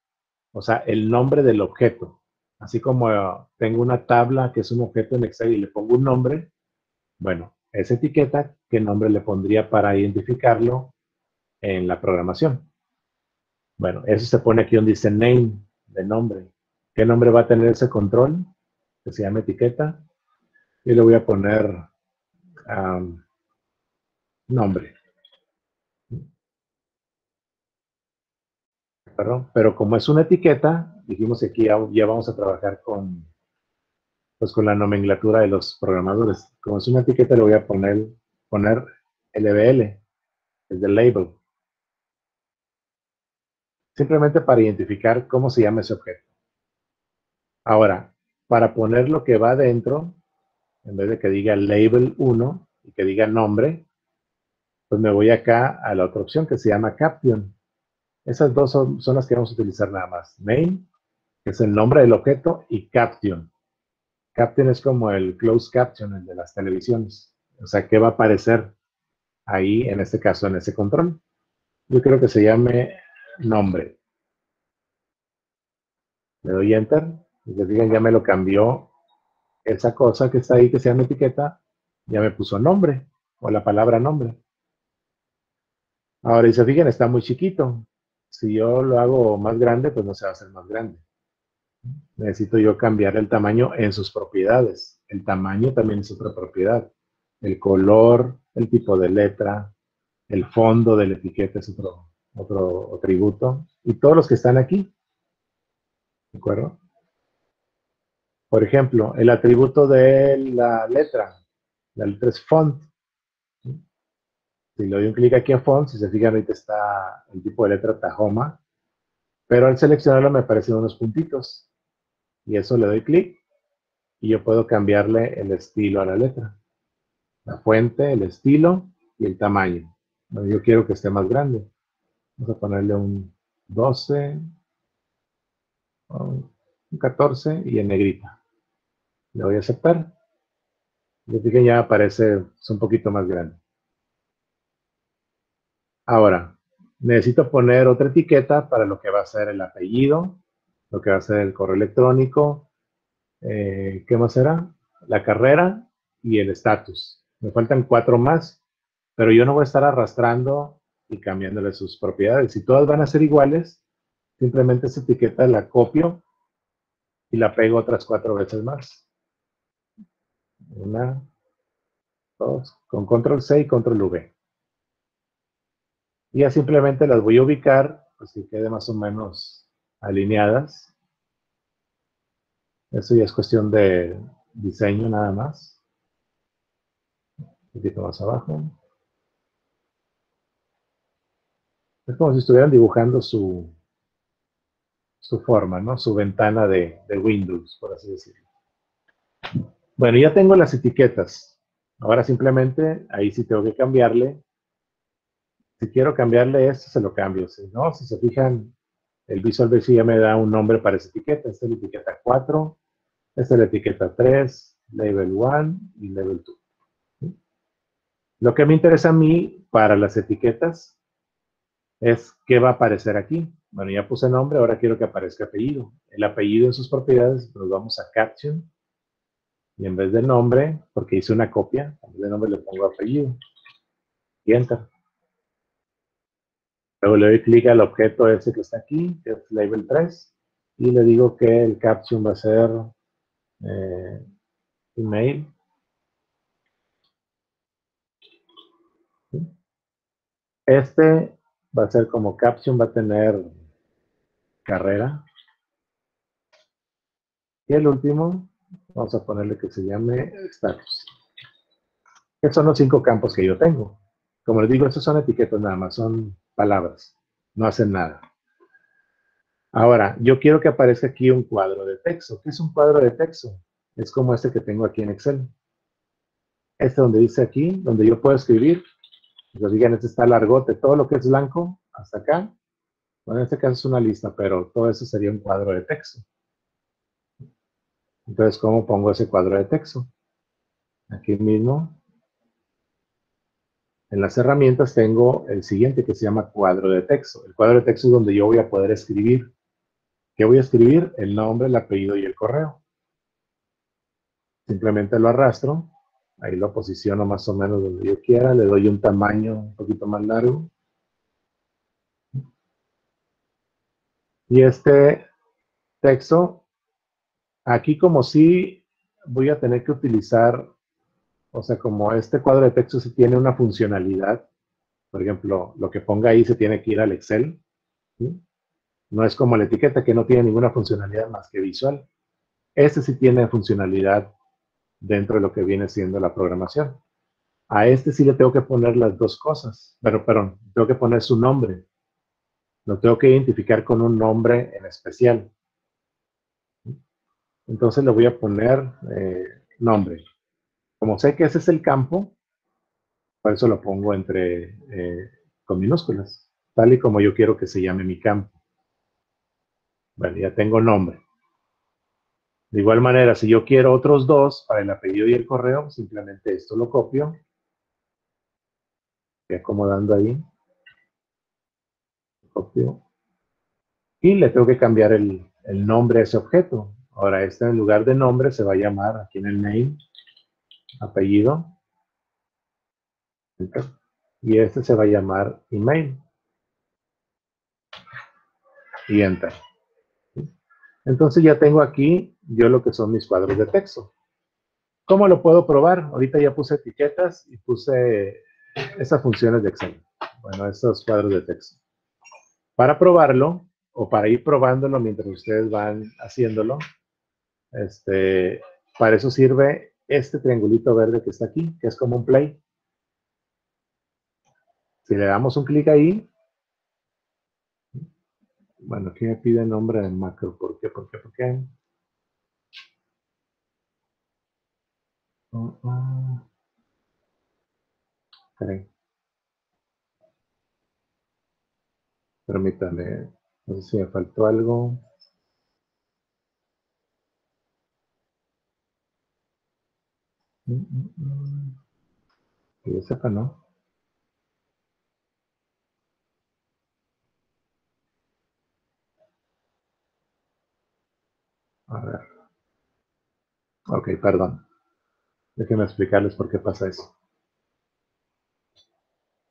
o sea, el nombre del objeto. Así como tengo una tabla que es un objeto en Excel y le pongo un nombre, bueno, esa etiqueta, ¿qué nombre le pondría para identificarlo en la programación? Bueno, eso se pone aquí donde dice Name, de nombre. ¿Qué nombre va a tener ese control? Que se llama etiqueta. Y le voy a poner um, nombre. Perdón, pero como es una etiqueta, dijimos que aquí ya, ya vamos a trabajar con, pues, con la nomenclatura de los programadores. Como es una etiqueta, le voy a poner, poner L B L, el de label, simplemente para identificar cómo se llama ese objeto. Ahora, para poner lo que va adentro, en vez de que diga label uno y que diga nombre, pues me voy acá a la otra opción que se llama Caption. Esas dos son, son las que vamos a utilizar nada más. Name, que es el nombre del objeto, y Caption. Caption es como el closed caption, el de las televisiones. O sea, ¿qué va a aparecer ahí, en este caso, en ese control? Yo creo que se llame nombre. Le doy Enter. Y se fijan, ya me lo cambió. Esa cosa que está ahí, que se llama etiqueta, ya me puso nombre, o la palabra nombre. Ahora, y se fijan, está muy chiquito. Si yo lo hago más grande, pues no se va a hacer más grande. Necesito yo cambiar el tamaño en sus propiedades. El tamaño también es otra propiedad. El color, el tipo de letra, el fondo de la etiqueta es otro otro atributo, y todos los que están aquí, ¿de acuerdo? Por ejemplo, el atributo de la letra, la letra es font. Si le doy un clic aquí a font, si se fijan, ahorita está el tipo de letra Tahoma, pero al seleccionarlo me aparecen unos puntitos, y eso le doy clic, y yo puedo cambiarle el estilo a la letra, la fuente, el estilo y el tamaño. Bueno, yo quiero que esté más grande. Vamos a ponerle un doce, un catorce y en negrita. Le voy a aceptar. Desde que ya aparece un poquito más grande. Ahora, necesito poner otra etiqueta para lo que va a ser el apellido, lo que va a ser el correo electrónico, eh, ¿qué más será? La carrera y el estatus. Me faltan cuatro más, pero yo no voy a estar arrastrando y cambiándole sus propiedades. Si todas van a ser iguales, simplemente esa etiqueta la copio y la pego otras cuatro veces más. Una, dos, con control ce y control ve. Y ya simplemente las voy a ubicar, pues que quede más o menos alineadas. Eso ya es cuestión de diseño nada más. Un poquito más abajo. Es como si estuvieran dibujando su, su forma, ¿no? Su ventana de, de Windows, por así decirlo. Bueno, ya tengo las etiquetas. Ahora simplemente, ahí sí tengo que cambiarle. Si quiero cambiarle esto, se lo cambio. Si no, si se fijan, el Visual Basic ya me da un nombre para esa etiqueta. Esta es la etiqueta cuatro, esta es la etiqueta tres, Label uno y Label dos. ¿Sí? Lo que me interesa a mí para las etiquetas es qué va a aparecer aquí. Bueno, ya puse nombre, ahora quiero que aparezca apellido. El apellido en sus propiedades, nos vamos a Caption. Y en vez de nombre, porque hice una copia, en vez de nombre le pongo apellido. Y Enter. Luego le doy clic al objeto ese que está aquí, que es Label tres. Y le digo que el Caption va a ser eh, Email. Este va a ser como Caption, va a tener carrera. Y el último... vamos a ponerle que se llame status. Estos son los cinco campos que yo tengo. Como les digo, estos son etiquetas nada más, son palabras, no hacen nada. Ahora, yo quiero que aparezca aquí un cuadro de texto. ¿Qué es un cuadro de texto? Es como este que tengo aquí en Excel. Este donde dice aquí, donde yo puedo escribir. Entonces, digan, este está largote, todo lo que es blanco hasta acá. Bueno, en este caso es una lista, pero todo eso sería un cuadro de texto. Entonces, ¿cómo pongo ese cuadro de texto? Aquí mismo, en las herramientas tengo el siguiente que se llama cuadro de texto. El cuadro de texto es donde yo voy a poder escribir. ¿Qué voy a escribir? El nombre, el apellido y el correo. Simplemente lo arrastro, ahí lo posiciono más o menos donde yo quiera, le doy un tamaño un poquito más largo. Y este texto... aquí como sí voy a tener que utilizar, o sea, como este cuadro de texto sí tiene una funcionalidad, por ejemplo, lo que ponga ahí se tiene que ir al Excel, ¿sí? No es como la etiqueta que no tiene ninguna funcionalidad más que visual. Este sí tiene funcionalidad dentro de lo que viene siendo la programación. A este sí le tengo que poner las dos cosas, pero perdón, tengo que poner su nombre. Lo tengo que identificar con un nombre en especial. Entonces le voy a poner eh, nombre. Como sé que ese es el campo, por eso lo pongo entre eh, con minúsculas, tal y como yo quiero que se llame mi campo. Vale, ya tengo nombre. De igual manera, si yo quiero otros dos para el apellido y el correo, simplemente esto lo copio. Voy acomodando ahí. Copio. Y le tengo que cambiar el, el nombre a ese objeto. Ahora, este en lugar de nombre se va a llamar, aquí en el Name, apellido. Y este se va a llamar Email. Y Enter. Entonces ya tengo aquí yo lo que son mis cuadros de texto. ¿Cómo lo puedo probar? Ahorita ya puse etiquetas y puse esas funciones de Excel. Bueno, estos cuadros de texto. Para probarlo, o para ir probándolo mientras ustedes van haciéndolo, Este, para eso sirve este triangulito verde que está aquí, que es como un play. Si le damos un clic ahí, bueno, aquí me pide nombre del macro, ¿por qué? ¿Por qué? ¿Por qué? Uh-uh. Okay. Permítame, no sé si me faltó algo. Que yo sepa, ¿no? A ver. Ok, perdón. Déjenme explicarles por qué pasa eso.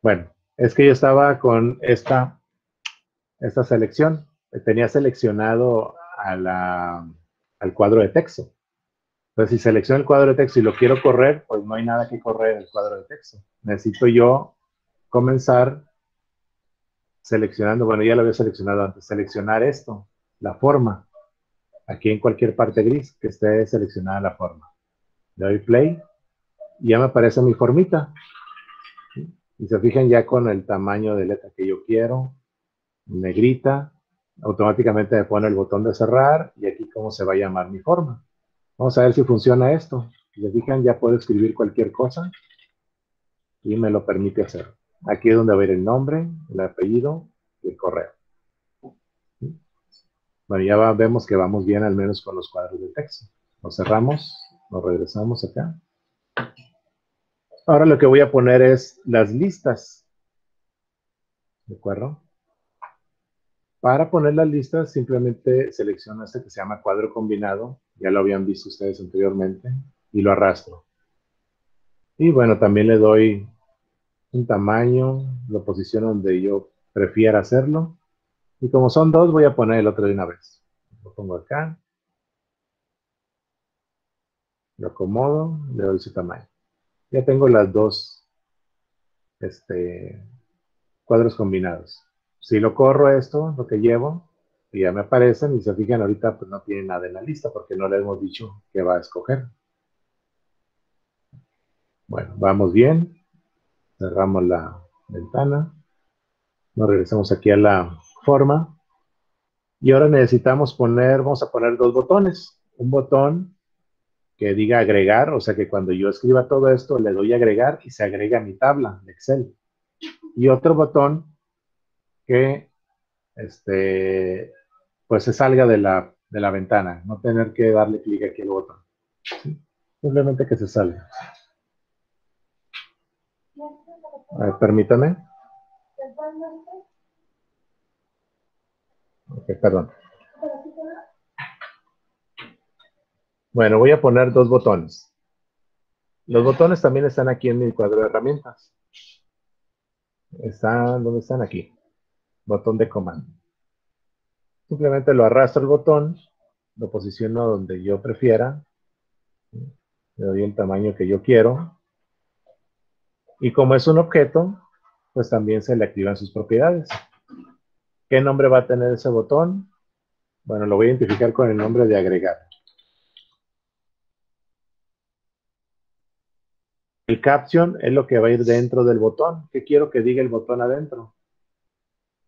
Bueno, es que yo estaba con esta, esta selección. Tenía seleccionado a la, al cuadro de texto. Entonces, si selecciono el cuadro de texto y lo quiero correr, pues no hay nada que correr en el cuadro de texto. Necesito yo comenzar seleccionando, bueno, ya lo había seleccionado antes, seleccionar esto, la forma. Aquí en cualquier parte gris que esté seleccionada la forma. Le doy play y ya me aparece mi formita. Y se fijan ya con el tamaño de letra que yo quiero, negrita, automáticamente me pone el botón de cerrar y aquí cómo se va a llamar mi forma. Vamos a ver si funciona esto. Si se fijan, ya puedo escribir cualquier cosa y me lo permite hacer. Aquí es donde va a ir el nombre, el apellido y el correo. ¿Sí? Bueno, ya va, vemos que vamos bien al menos con los cuadros de texto. Lo cerramos, lo regresamos acá. Ahora lo que voy a poner es las listas. ¿De acuerdo? Para poner las listas, simplemente selecciono este que se llama cuadro combinado. Ya lo habían visto ustedes anteriormente. Y lo arrastro. Y bueno, también le doy un tamaño. Lo posiciono donde yo prefiera hacerlo. Y como son dos, voy a poner el otro de una vez. Lo pongo acá. Lo acomodo. Le doy su tamaño. Ya tengo las dos este, cuadros combinados. Si lo corro esto, lo que llevo, y ya me aparecen, y se fijan ahorita, pues no tiene nada en la lista, porque no le hemos dicho que va a escoger. Bueno, vamos bien. Cerramos la ventana. Nos regresamos aquí a la forma. Y ahora necesitamos poner, vamos a poner dos botones. Un botón que diga agregar, o sea que cuando yo escriba todo esto, le doy agregar y se agrega mi tabla de Excel. Y otro botón que este, pues se salga de la, de la ventana, no tener que darle clic aquí al botón. ¿Sí? Simplemente que se salga. A ver, permítame. Ok, perdón. Bueno, voy a poner dos botones. Los botones también están aquí en mi cuadro de herramientas. Están, ¿dónde están? Aquí. Botón de comando. Simplemente lo arrastro el botón, lo posiciono donde yo prefiera, le doy el tamaño que yo quiero, y como es un objeto, pues también se le activan sus propiedades. ¿Qué nombre va a tener ese botón? Bueno, lo voy a identificar con el nombre de agregar. El caption es lo que va a ir dentro del botón. ¿Qué quiero que diga el botón adentro?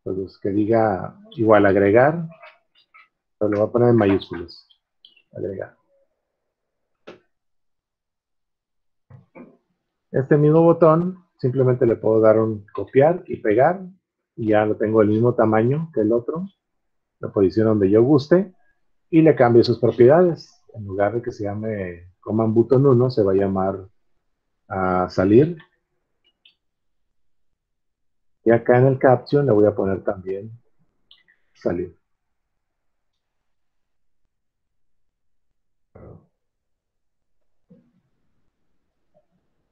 Pues que diga igual agregar, pero lo voy a poner en mayúsculas. Agregar. Este mismo botón, simplemente le puedo dar un copiar y pegar, y ya lo tengo del mismo tamaño que el otro. Lo posiciono donde yo guste, y le cambio sus propiedades. En lugar de que se llame Command Button uno, se va a llamar a salir. Y acá en el caption le voy a poner también salir.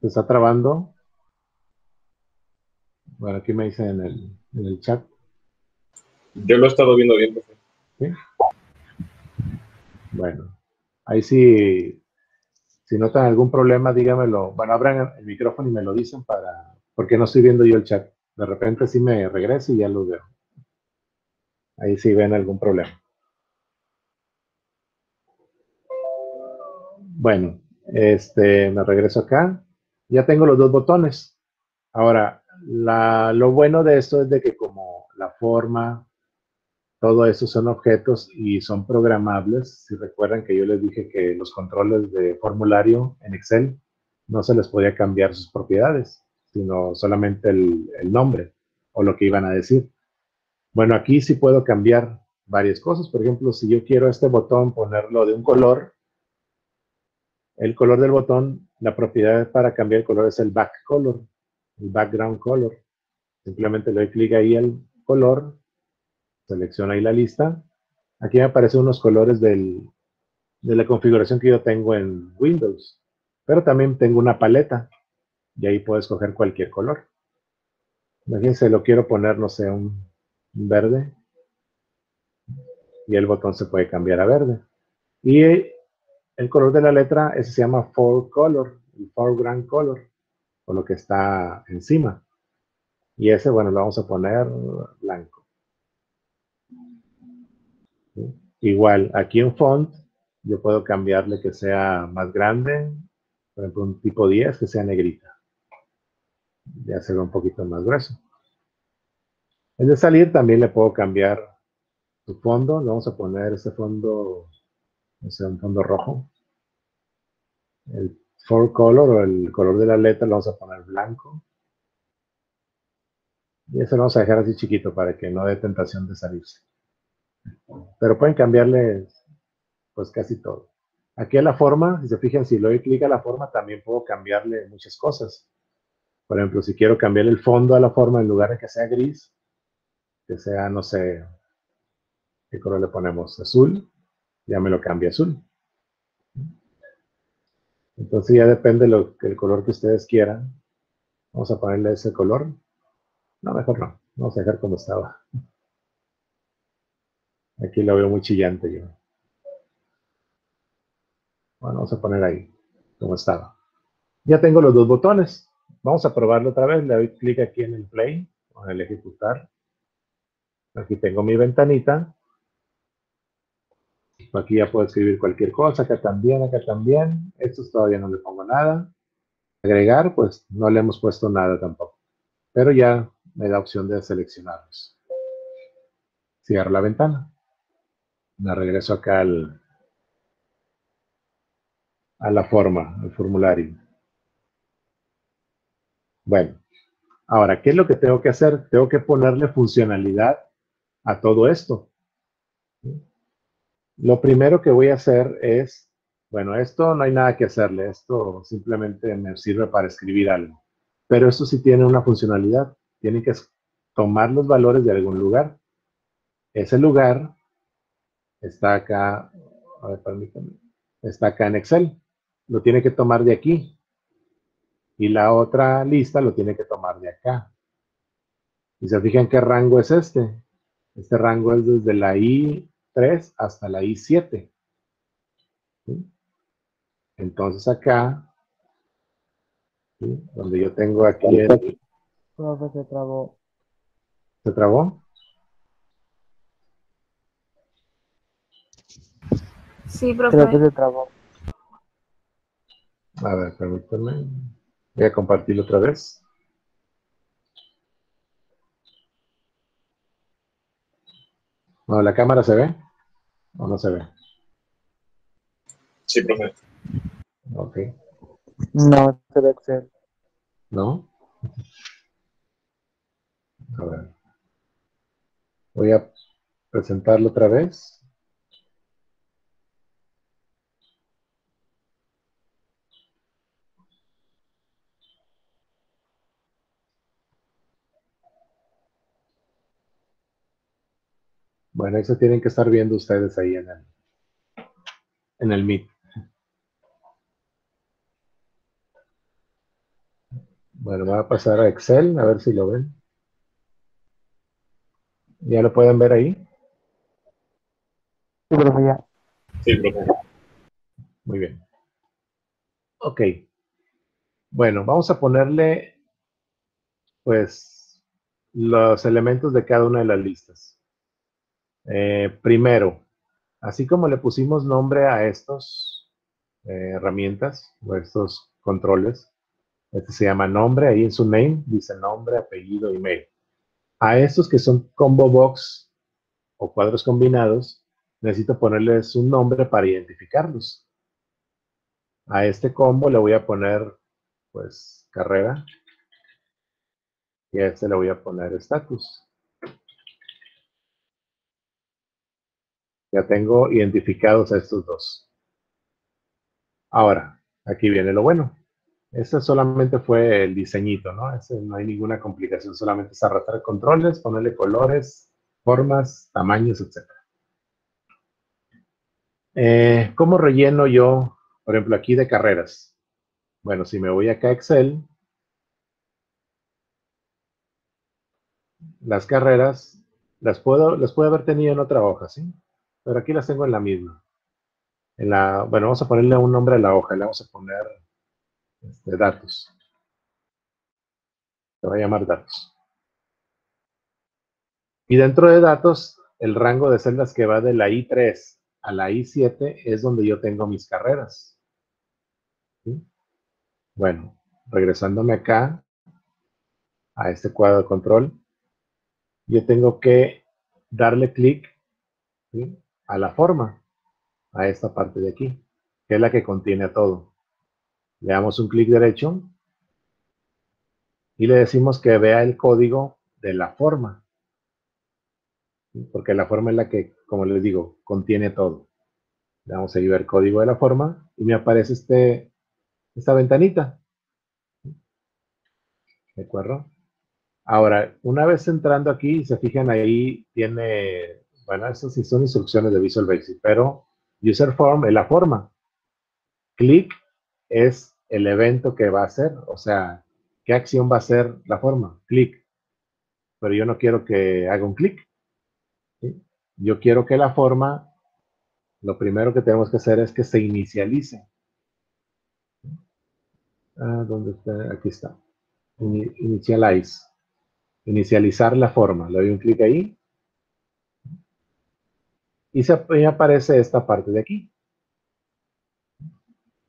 ¿Se está trabando? Bueno, aquí me dicen en el, en el chat. Yo lo he estado viendo bien, profe. ¿Sí? Bueno, ahí sí, si notan algún problema, dígamelo. Bueno, abran el micrófono y me lo dicen para, porque no estoy viendo yo el chat. De repente sí me regreso y ya lo veo. Ahí sí ven algún problema. Bueno, este, me regreso acá. Ya tengo los dos botones. Ahora, la, lo bueno de esto es de que como la forma, todo eso son objetos y son programables. Si recuerdan que yo les dije que los controles de formulario en Excel no se les podía cambiar sus propiedades, sino solamente el, el nombre o lo que iban a decir. Bueno, aquí sí puedo cambiar varias cosas. Por ejemplo, si yo quiero este botón ponerlo de un color, el color del botón, la propiedad para cambiar el color es el BackColor, el background color. Simplemente le doy clic ahí al color, selecciono ahí la lista. Aquí me aparecen unos colores del, de la configuración que yo tengo en Windows. Pero también tengo una paleta y ahí puedo escoger cualquier color. Imagínense, lo quiero poner, no sé, un verde. Y el botón se puede cambiar a verde. Y el color de la letra, ese se llama ForeColor, el foreground color, o lo que está encima. Y ese, bueno, lo vamos a poner blanco. ¿Sí? Igual, aquí en Font, yo puedo cambiarle que sea más grande, por ejemplo, un tipo diez, que sea negrita. Ya se ve un poquito más grueso. El de salir también le puedo cambiar su fondo. Le vamos a poner ese fondo, o sea, un fondo rojo. El ForeColor o el color de la letra lo vamos a poner blanco. Y eso lo vamos a dejar así chiquito para que no dé tentación de salirse. Pero pueden cambiarle pues casi todo. Aquí a la forma, si se fijan, si le doy clic a la forma también puedo cambiarle muchas cosas. Por ejemplo, si quiero cambiar el fondo a la forma, en lugar de que sea gris, que sea, no sé, ¿qué color le ponemos? Azul. Ya me lo cambia azul. Entonces ya depende lo, el color que ustedes quieran. Vamos a ponerle ese color. No, mejor no. Vamos a dejar como estaba. Aquí lo veo muy chillante yo. Bueno, vamos a poner ahí, como estaba. Ya tengo los dos botones. Vamos a probarlo otra vez. Le doy clic aquí en el play, o en el ejecutar. Aquí tengo mi ventanita. Aquí ya puedo escribir cualquier cosa. Acá también, acá también. Estos todavía no le pongo nada. Agregar, pues no le hemos puesto nada tampoco. Pero ya me da opción de seleccionarlos. Cierro la ventana. La regreso acá al, a la forma, al formulario. Bueno, ahora, ¿qué es lo que tengo que hacer? Tengo que ponerle funcionalidad a todo esto. ¿Sí? Lo primero que voy a hacer es, bueno, esto no hay nada que hacerle, esto simplemente me sirve para escribir algo. Pero esto sí tiene una funcionalidad, tiene que tomar los valores de algún lugar. Ese lugar está acá, a ver, permítanme, está acá en Excel, lo tiene que tomar de aquí. Y la otra lista lo tiene que tomar de acá. Y se fijan qué rango es este. Este rango es desde la I tres hasta la I siete. ¿Sí? Entonces acá, ¿sí? Donde yo tengo aquí... El... Profe, se trabó. ¿Se trabó? Sí, profe. Creo que se trabó. A ver, permítanme. Voy a compartirlo otra vez. Bueno, ¿la cámara se ve o no se ve? Sí, profe. Ok. No, se ve Excel. ¿No? A ver. Voy a presentarlo otra vez. Bueno, eso tienen que estar viendo ustedes ahí en el, en el Meet. Bueno, voy a pasar a Excel, a ver si lo ven. ¿Ya lo pueden ver ahí? Sí, profe, ya. Sí, profe. Muy bien. Ok. Bueno, vamos a ponerle, pues, los elementos de cada una de las listas. Eh, primero, así como le pusimos nombre a estas eh, herramientas o estos controles, este se llama nombre, ahí en su name dice nombre, apellido, email. A estos que son ComboBox o cuadros combinados, necesito ponerles un nombre para identificarlos. A este combo le voy a poner, pues, carrera. Y a este le voy a poner status. Ya tengo identificados a estos dos. Ahora, aquí viene lo bueno. Este solamente fue el diseñito, ¿no? Este no hay ninguna complicación, solamente es arrastrar controles, ponerle colores, formas, tamaños, etcétera. Eh, ¿Cómo relleno yo, por ejemplo, aquí de carreras? Bueno, si me voy acá a Excel, las carreras las puedo, las puedo haber tenido en otra hoja, ¿sí? Pero aquí las tengo en la misma. En la, bueno, vamos a ponerle un nombre a la hoja, le vamos a poner... Este, datos. Se va a llamar datos. Y dentro de datos, el rango de celdas que va de la I tres a la I siete es donde yo tengo mis carreras. ¿Sí? Bueno, regresándome acá, a este cuadro de control, yo tengo que darle clic, ¿sí?, a la forma, a esta parte de aquí, que es la que contiene todo. Le damos un clic derecho y le decimos que vea el código de la forma. Porque la forma es la que, como les digo, contiene todo. Le damos ahí ver código de la forma y me aparece este, esta ventanita. ¿De acuerdo? Ahora, una vez entrando aquí, se fijan ahí, tiene, bueno, estas sí son instrucciones de Visual Basic, pero User Form es la forma. Click es el evento que va a hacer, o sea, qué acción va a hacer la forma, clic. Pero yo no quiero que haga un clic. ¿Sí? Yo quiero que la forma, lo primero que tenemos que hacer es que se inicialice. Ah, ¿dónde está? Aquí está. Initialize. Inicializar la forma. Le doy un clic ahí. Y se y aparece esta parte de aquí.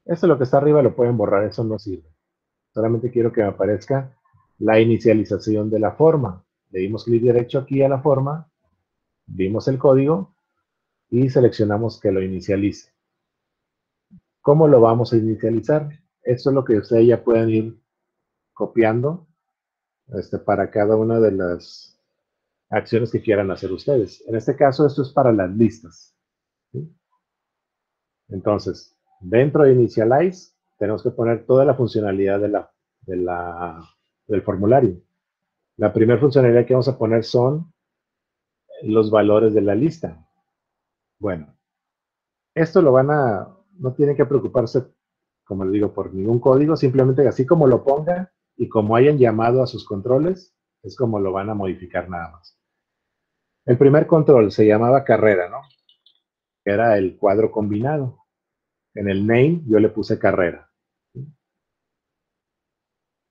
Esto es lo que está arriba, lo pueden borrar, eso no sirve. Solamente quiero que me aparezca la inicialización de la forma. Le dimos clic derecho aquí a la forma, vimos el código y seleccionamos que lo inicialice. ¿Cómo lo vamos a inicializar? Esto es lo que ustedes ya pueden ir copiando este, para cada una de las acciones que quieran hacer ustedes. En este caso, esto es para las listas. ¿Sí? Entonces... Dentro de Initialize, tenemos que poner toda la funcionalidad de la, de la, del formulario. La primera funcionalidad que vamos a poner son los valores de la lista. Bueno, esto lo van a... No tienen que preocuparse, como les digo, por ningún código. Simplemente así como lo ponga y como hayan llamado a sus controles, es como lo van a modificar nada más. El primer control se llamaba carrera, ¿no? Era el cuadro combinado. En el name yo le puse carrera.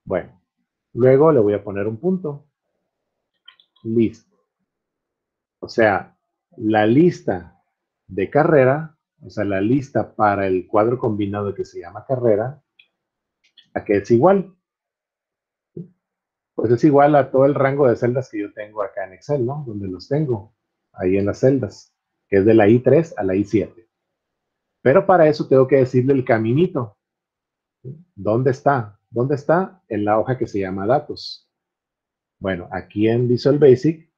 Bueno, luego le voy a poner un punto. List. O sea, la lista de carrera, o sea, la lista para el cuadro combinado que se llama carrera, ¿a qué es igual? Pues es igual a todo el rango de celdas que yo tengo acá en Excel, ¿no? Donde los tengo, ahí en las celdas, que es de la I tres a la I siete. Pero para eso tengo que decirle el caminito. ¿Dónde está? ¿Dónde está? En la hoja que se llama datos. Bueno, aquí en Visual Basic,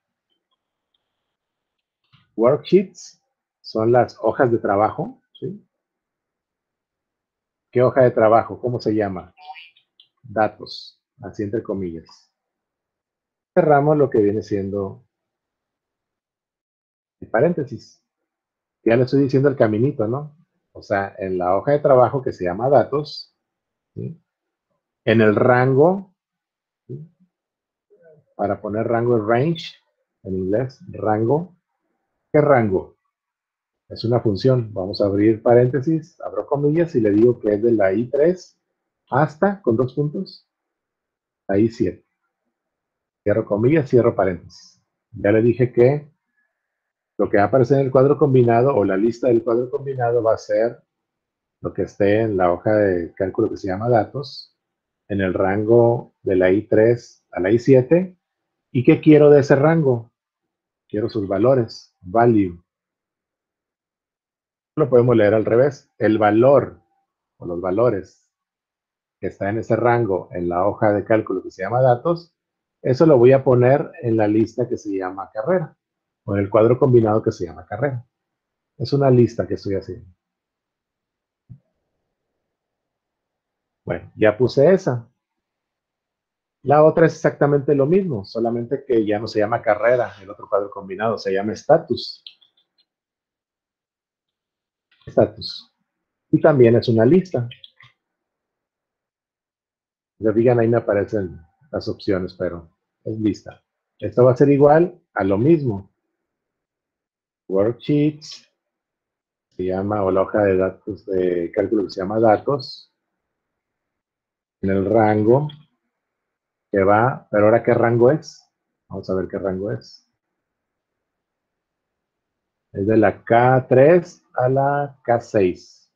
Worksheets son las hojas de trabajo. ¿Sí? ¿Qué hoja de trabajo? ¿Cómo se llama? Datos, así entre comillas. Cerramos lo que viene siendo el paréntesis. Ya le estoy diciendo el caminito, ¿no? O sea, en la hoja de trabajo que se llama datos, ¿sí?, en el rango, ¿sí?, para poner rango, range, en inglés, rango. ¿Qué rango? Es una función. Vamos a abrir paréntesis, abro comillas y le digo que es de la I tres hasta, con dos puntos, la I siete. Cierro comillas, cierro paréntesis. Ya le dije que lo que va a aparecer en el cuadro combinado o la lista del cuadro combinado va a ser lo que esté en la hoja de cálculo que se llama datos, en el rango de la I tres a la I siete. ¿Y qué quiero de ese rango? Quiero sus valores, value. Lo podemos leer al revés. El valor o los valores que está en ese rango en la hoja de cálculo que se llama datos, eso lo voy a poner en la lista que se llama carrera. Con el cuadro combinado que se llama carrera. Es una lista que estoy haciendo. Bueno, ya puse esa. La otra es exactamente lo mismo, solamente que ya no se llama carrera, el otro cuadro combinado, se llama status. Status. Y también es una lista. Ya digan, ahí me aparecen las opciones, pero es lista. Esto va a ser igual a lo mismo. Worksheets, se llama, o la hoja de datos de cálculo que se llama datos. En el rango que va, pero ahora ¿qué rango es? Vamos a ver qué rango es. Es de la K tres a la K seis.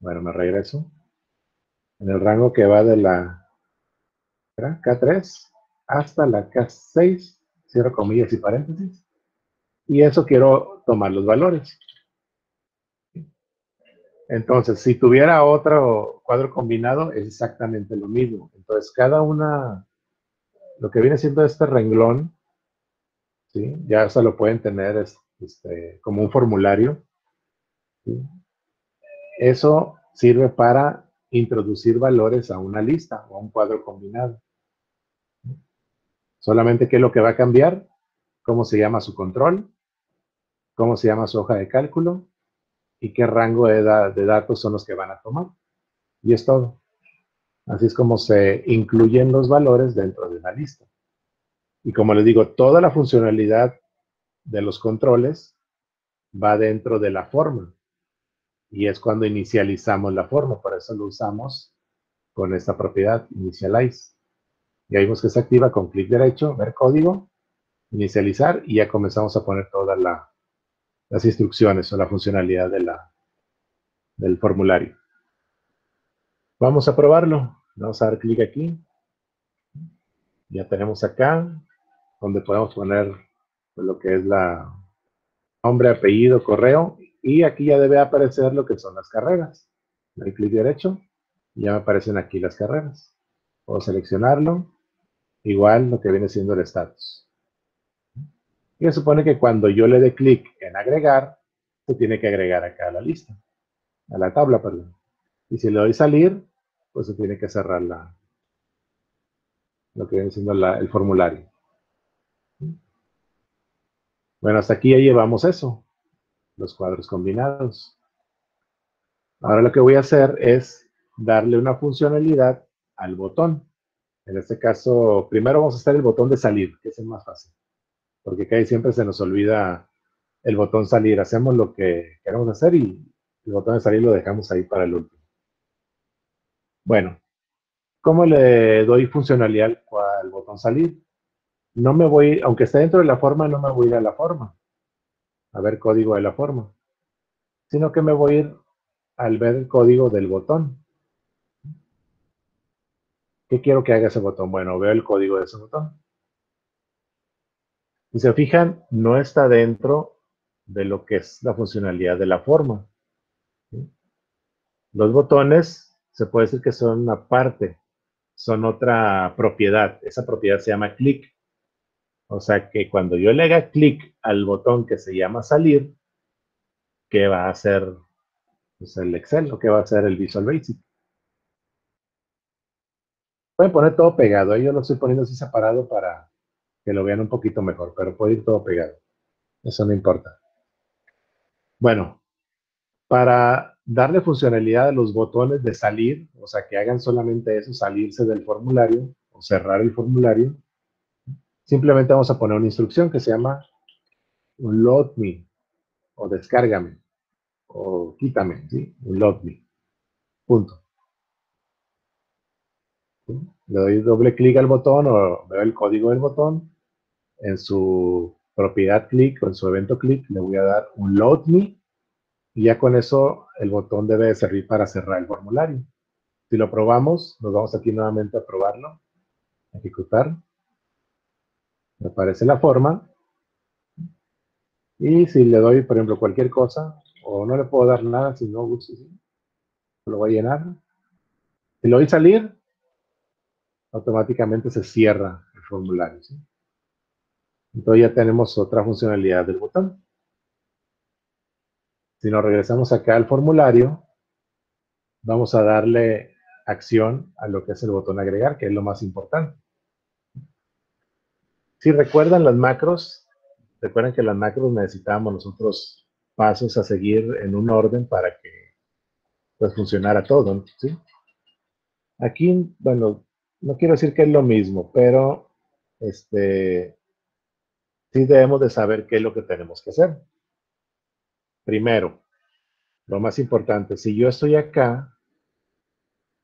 Bueno, me regreso. En el rango que va de la K tres hasta la K seis, cierro comillas y paréntesis. Y eso quiero tomar los valores. Entonces, si tuviera otro cuadro combinado, es exactamente lo mismo. Entonces, cada una, lo que viene siendo este renglón, ¿sí? Ya se lo pueden tener este, como un formulario. ¿Sí? Eso sirve para introducir valores a una lista o a un cuadro combinado. ¿Sí? Solamente que lo que va a cambiar, cómo se llama su control, cómo se llama su hoja de cálculo, y qué rango de, de datos son los que van a tomar. Y es todo. Así es como se incluyen los valores dentro de una lista. Y como les digo, toda la funcionalidad de los controles va dentro de la forma. Y es cuando inicializamos la forma. Por eso lo usamos con esta propiedad, Initialize. Y ahí vemos que se activa con clic derecho, ver código, inicializar, y ya comenzamos a poner toda la las instrucciones o la funcionalidad de la, del formulario. Vamos a probarlo. Vamos a dar clic aquí. Ya tenemos acá, donde podemos poner lo que es la nombre, apellido, correo. Y aquí ya debe aparecer lo que son las carreras. Le doy clic derecho y ya me aparecen aquí las carreras. Puedo seleccionarlo. Igual lo que viene siendo el estatus. Y se supone que cuando yo le dé clic en agregar, se tiene que agregar acá a la lista, a la tabla, perdón. Y si le doy salir, pues se tiene que cerrar la, lo que viene siendo la, el formulario. Bueno, hasta aquí ya llevamos eso, los cuadros combinados. Ahora lo que voy a hacer es darle una funcionalidad al botón. En este caso, primero vamos a hacer el botón de salir, que es el más fácil. Porque casi siempre se nos olvida el botón salir. Hacemos lo que queremos hacer y el botón de salir lo dejamos ahí para el último. Bueno, ¿cómo le doy funcionalidad al botón salir? No me voy, aunque esté dentro de la forma, no me voy a ir a la forma. A ver código de la forma. Sino que me voy a ir al ver el código del botón. ¿Qué quiero que haga ese botón? Bueno, veo el código de ese botón. Si se fijan, no está dentro de lo que es la funcionalidad de la forma. ¿Sí? Los botones, se puede decir que son una parte, son otra propiedad. Esa propiedad se llama clic. O sea que cuando yo le haga clic al botón que se llama salir, ¿qué va a hacer pues, el Excel o qué va a hacer el Visual Basic? Pueden poner todo pegado. Yo lo estoy poniendo así separado para que lo vean un poquito mejor, pero puede ir todo pegado. Eso no importa. Bueno, para darle funcionalidad a los botones de salir, o sea, que hagan solamente eso, salirse del formulario o cerrar el formulario, simplemente vamos a poner una instrucción que se llama Unload me, o descárgame, o quítame, ¿sí? Unload me. Punto. ¿Sí? Le doy doble clic al botón o veo el código del botón. En su propiedad clic o en su evento clic le voy a dar un load me y ya con eso el botón debe servir para cerrar el formulario. Si lo probamos, nos vamos aquí nuevamente a probarlo, ejecutar. Me aparece la forma y si le doy, por ejemplo, cualquier cosa o no le puedo dar nada, si no lo voy a llenar. Si le doy salir, automáticamente se cierra el formulario, ¿sí? Entonces ya tenemos otra funcionalidad del botón. Si nos regresamos acá al formulario, vamos a darle acción a lo que es el botón agregar, que es lo más importante. Si recuerdan las macros, recuerden que las macros necesitábamos nosotros pasos a seguir en un orden para que pues funcionara todo, ¿sí? Aquí, bueno, no quiero decir que es lo mismo, pero este, sí debemos de saber qué es lo que tenemos que hacer. Primero, lo más importante, si yo estoy acá,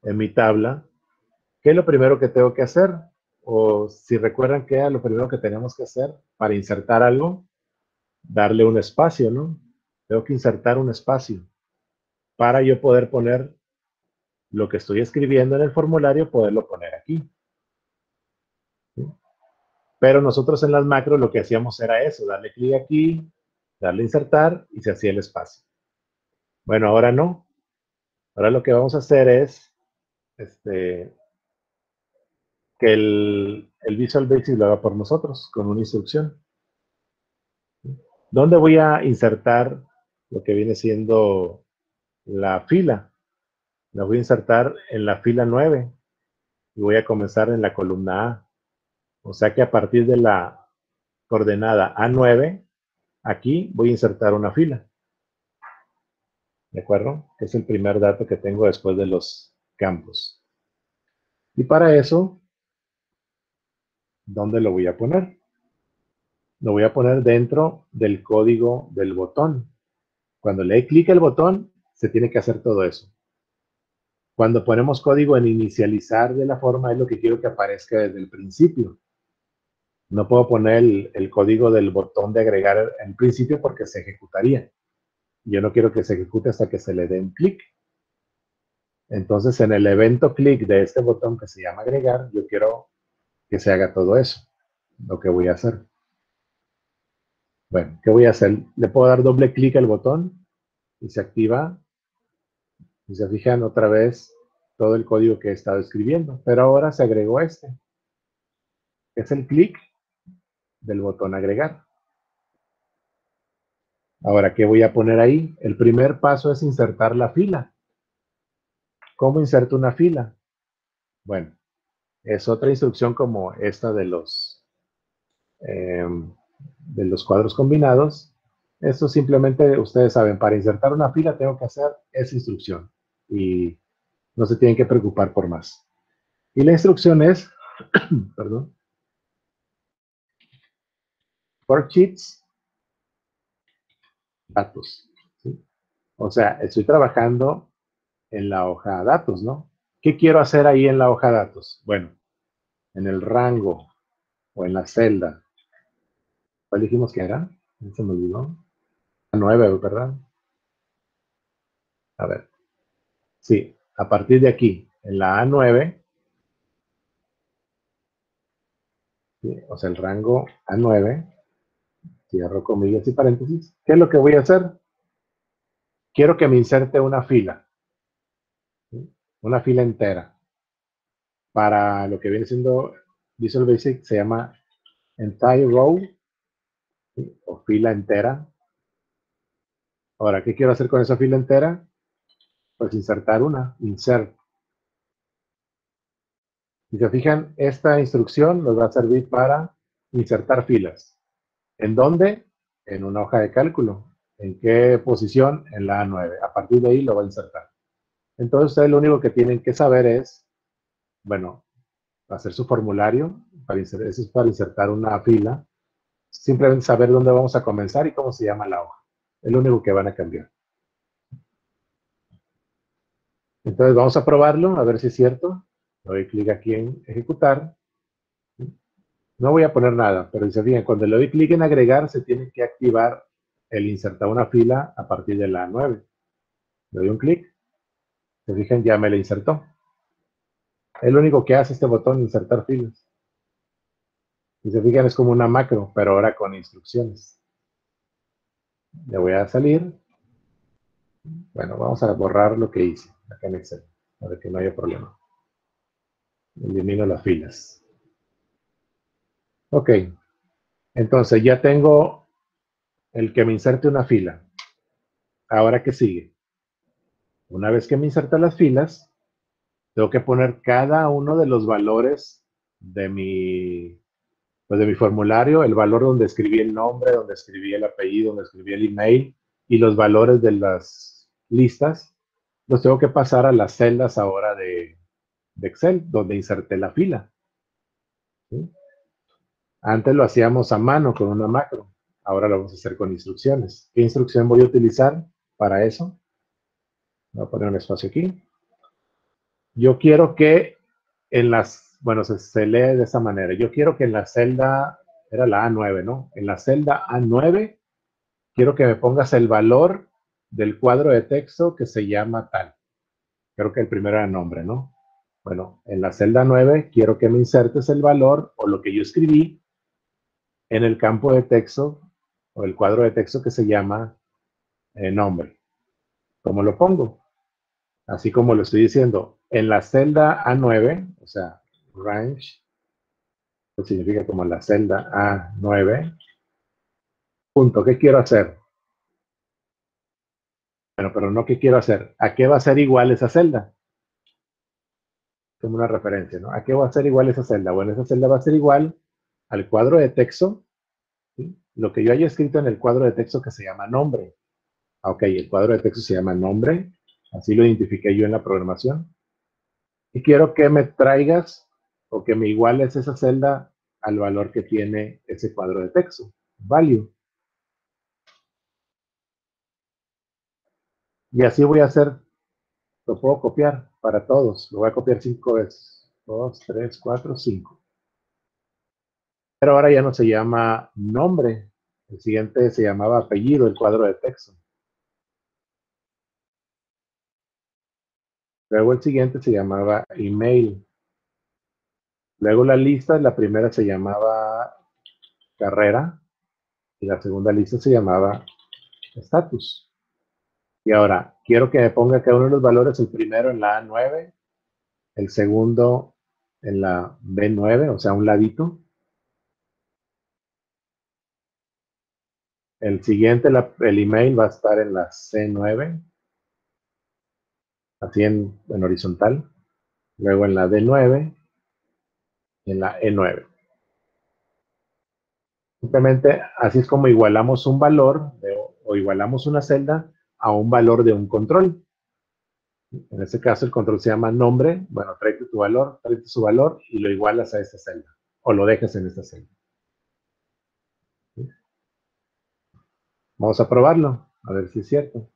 en mi tabla, ¿qué es lo primero que tengo que hacer? O si recuerdan que era lo primero que tenemos que hacer para insertar algo, darle un espacio, ¿no? Tengo que insertar un espacio para yo poder poner lo que estoy escribiendo en el formulario, poderlo poner aquí. ¿Sí? Pero nosotros en las macros lo que hacíamos era eso, darle clic aquí, darle insertar y se hacía el espacio. Bueno, ahora no. Ahora lo que vamos a hacer es, este... que el, el Visual Basic lo haga por nosotros, con una instrucción. ¿Dónde voy a insertar lo que viene siendo la fila? La voy a insertar en la fila nueve, y voy a comenzar en la columna A. O sea que a partir de la coordenada A nueve, aquí voy a insertar una fila. ¿De acuerdo? Es el primer dato que tengo después de los campos. Y para eso, ¿dónde lo voy a poner? Lo voy a poner dentro del código del botón. Cuando le dé clic al botón, se tiene que hacer todo eso. Cuando ponemos código en inicializar de la forma, es lo que quiero que aparezca desde el principio. No puedo poner el, el código del botón de agregar en principio porque se ejecutaría. Yo no quiero que se ejecute hasta que se le dé un clic. Entonces, en el evento clic de este botón que se llama agregar, yo quiero que se haga todo eso, lo que voy a hacer. Bueno, ¿qué voy a hacer? Le puedo dar doble clic al botón y se activa. Y se fijan otra vez todo el código que he estado escribiendo. Pero ahora se agregó este. Es el clic del botón agregar. Ahora, ¿qué voy a poner ahí? El primer paso es insertar la fila. ¿Cómo inserto una fila? Bueno. Es otra instrucción como esta de los, eh, de los cuadros combinados. Esto simplemente, ustedes saben, para insertar una fila tengo que hacer esa instrucción. Y no se tienen que preocupar por más. Y la instrucción es, perdón, Worksheets, datos. ¿Sí? O sea, estoy trabajando en la hoja datos, ¿no? ¿Qué quiero hacer ahí en la hoja datos? Bueno. En el rango o en la celda. ¿Cuál dijimos que era? Se me olvidó. A nueve, ¿verdad? A ver. Sí, a partir de aquí, en la A nueve. ¿Sí? O sea, el rango A nueve. Cierro comillas y paréntesis. ¿Qué es lo que voy a hacer? Quiero que me inserte una fila. ¿Sí? Una fila entera. Para lo que viene siendo Visual Basic se llama EntireRow, ¿sí? O fila entera. Ahora, ¿qué quiero hacer con esa fila entera? Pues insertar una, insert. Si se fijan, esta instrucción nos va a servir para insertar filas. ¿En dónde? En una hoja de cálculo. ¿En qué posición? En la A nueve. A partir de ahí lo va a insertar. Entonces, ustedes lo único que tienen que saber es, bueno, hacer su formulario, para insertar, eso es para insertar una fila, simplemente saber dónde vamos a comenzar y cómo se llama la hoja. Es lo único que van a cambiar. Entonces vamos a probarlo, a ver si es cierto. Le doy clic aquí en ejecutar. No voy a poner nada, pero se fijan, cuando le doy clic en agregar, se tiene que activar el insertar una fila a partir de la A nueve. Le doy un clic. Se fijan, ya me la insertó. Es lo único que hace este botón, insertar filas. Si se fijan, es como una macro, pero ahora con instrucciones. Le voy a salir. Bueno, vamos a borrar lo que hice acá en Excel, para que no haya problema. Elimino las filas. Ok. Entonces, ya tengo el que me inserte una fila. Ahora, ¿qué sigue? Una vez que me inserta las filas, tengo que poner cada uno de los valores de mi, pues de mi formulario, el valor donde escribí el nombre, donde escribí el apellido, donde escribí el email, y los valores de las listas, los tengo que pasar a las celdas ahora de, de Excel, donde inserté la fila. ¿Sí? Antes lo hacíamos a mano con una macro, ahora lo vamos a hacer con instrucciones. ¿Qué instrucción voy a utilizar para eso? Voy a poner un espacio aquí. Yo quiero que en las, bueno, se, se lee de esa manera, yo quiero que en la celda, era la A nueve, ¿no? En la celda A nueve, quiero que me pongas el valor del cuadro de texto que se llama tal. Creo que el primero era nombre, ¿no? Bueno, en la celda nueve quiero que me insertes el valor o lo que yo escribí en el campo de texto o el cuadro de texto que se llama eh, nombre. ¿Cómo lo pongo? Así como lo estoy diciendo, en la celda A nueve, o sea, Range, que significa como la celda A nueve, punto, ¿qué quiero hacer? Bueno, pero no qué quiero hacer, ¿a qué va a ser igual esa celda? Como una referencia, ¿no? ¿A qué va a ser igual esa celda? Bueno, esa celda va a ser igual al cuadro de texto, ¿sí? Lo que yo haya escrito en el cuadro de texto que se llama nombre. Ok, el cuadro de texto se llama nombre, así lo identifiqué yo en la programación. Y quiero que me traigas o que me iguales esa celda al valor que tiene ese cuadro de texto, value. Y así voy a hacer, lo puedo copiar para todos, lo voy a copiar cinco veces, dos, tres, cuatro, cinco. Pero ahora ya no se llama nombre, el siguiente se llamaba apellido, el cuadro de texto. Luego el siguiente se llamaba email. Luego la lista, la primera se llamaba carrera y la segunda lista se llamaba status. Y ahora, quiero que me ponga cada uno de los valores, el primero en la A nueve, el segundo en la B nueve, o sea, un ladito. El siguiente, la, el email va a estar en la C nueve. Así en, en horizontal, luego en la D nueve, y en la E nueve. Simplemente así es como igualamos un valor de, o igualamos una celda a un valor de un control. En este caso el control se llama nombre, bueno, tráete tu valor, tráete su valor y lo igualas a esta celda, o lo dejas en esta celda. ¿Sí? Vamos a probarlo, a ver si es cierto.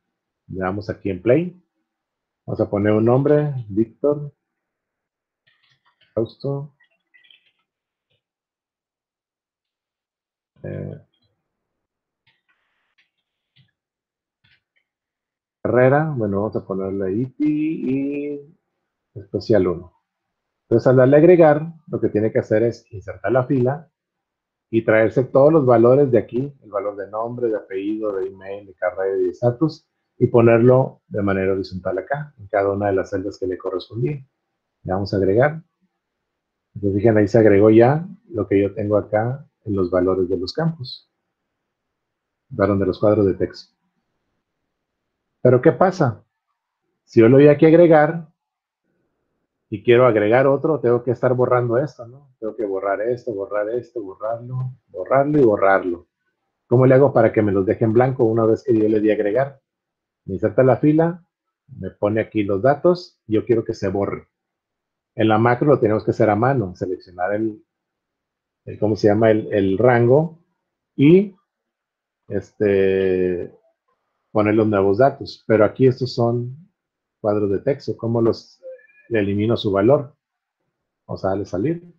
Le damos aquí en play. Vamos a poner un nombre, Víctor, Fausto, eh, carrera, bueno, vamos a ponerle I T y especial uno. Entonces, al darle agregar, lo que tiene que hacer es insertar la fila y traerse todos los valores de aquí, el valor de nombre, de apellido, de email, de carrera y de estatus, y ponerlo de manera horizontal acá, en cada una de las celdas que le correspondía. Le vamos a agregar. Entonces, fíjense, ahí se agregó ya lo que yo tengo acá en los valores de los campos. Perdón, de los cuadros de texto. Pero, ¿qué pasa? Si yo le doy aquí agregar, y quiero agregar otro, tengo que estar borrando esto, ¿no? Tengo que borrar esto, borrar esto, borrarlo, borrarlo y borrarlo. ¿Cómo le hago para que me los deje en blanco una vez que yo le di agregar? Me inserta la fila, me pone aquí los datos, y yo quiero que se borre. En la macro lo tenemos que hacer a mano, seleccionar el, el ¿cómo se llama? El, el rango, y este, poner los nuevos datos. Pero aquí estos son cuadros de texto, ¿cómo los le elimino su valor? Vamos a darle salir.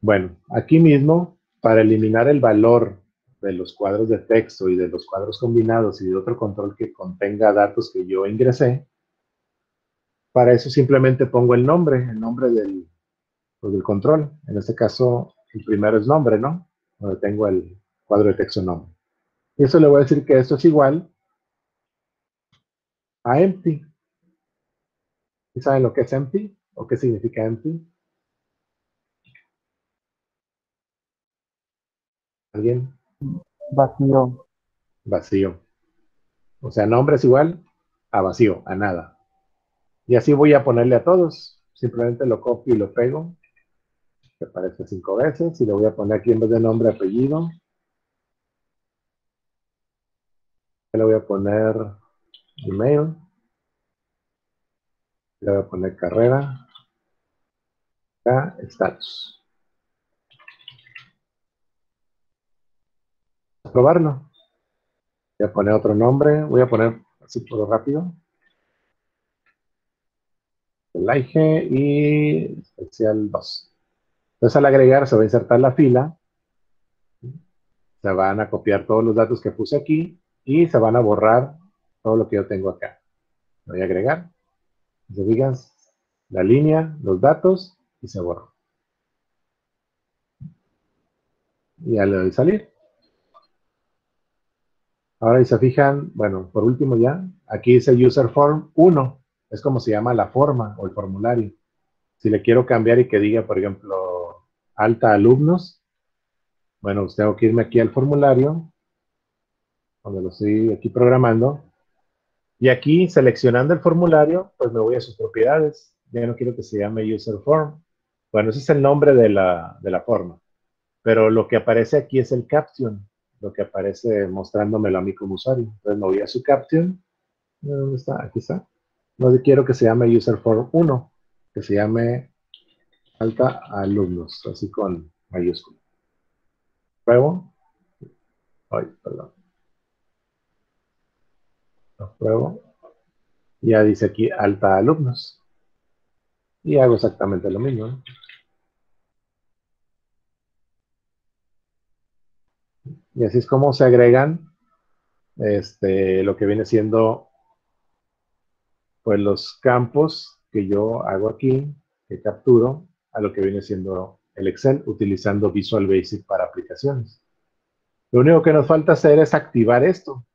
Bueno, aquí mismo, para eliminar el valor de los cuadros de texto y de los cuadros combinados y de otro control que contenga datos que yo ingresé, para eso simplemente pongo el nombre, el nombre del, pues del control. En este caso, el primero es nombre, ¿no? Donde tengo el cuadro de texto nombre. Y eso le voy a decir que esto es igual a empty. ¿Y saben lo que es empty? ¿O qué significa empty? ¿Alguien? Vacío. vacío. O sea, nombre es igual a vacío, a nada. Y así voy a ponerle a todos. Simplemente lo copio y lo pego. Que aparece cinco veces. Y le voy a poner aquí en vez de nombre, apellido. Le voy a poner email. Le voy a poner carrera. Acá, status. Probarlo. Voy a poner otro nombre. Voy a poner así por rápido. El I G y especial dos. Entonces al agregar se va a insertar la fila. Se van a copiar todos los datos que puse aquí. Y se van a borrar todo lo que yo tengo acá. Voy a agregar. Se fijan la línea, los datos y se borra. Y ya le doy salir. Ahora, y se fijan, bueno, por último ya, aquí dice User Form uno, es como se llama la forma o el formulario. Si le quiero cambiar y que diga, por ejemplo, alta alumnos, bueno, pues tengo que irme aquí al formulario, donde lo estoy aquí programando, y aquí, seleccionando el formulario, pues me voy a sus propiedades. Ya no quiero que se llame User Form. Bueno, ese es el nombre de la, de la forma, pero lo que aparece aquí es el Caption, lo que aparece mostrándomelo a mí como usuario. Entonces me voy a su Caption. ¿Dónde está? Aquí está. No quiero que se llame User Form uno, que se llame Alta Alumnos, así con mayúscula. Pruebo. Ay, perdón. Lo pruebo. Ya dice aquí Alta Alumnos. Y hago exactamente lo mismo, ¿no? Y así es como se agregan este, lo que viene siendo pues los campos que yo hago aquí, que capturo, a lo que viene siendo el Excel, utilizando Visual Basic para aplicaciones. Lo único que nos falta hacer es activar esto.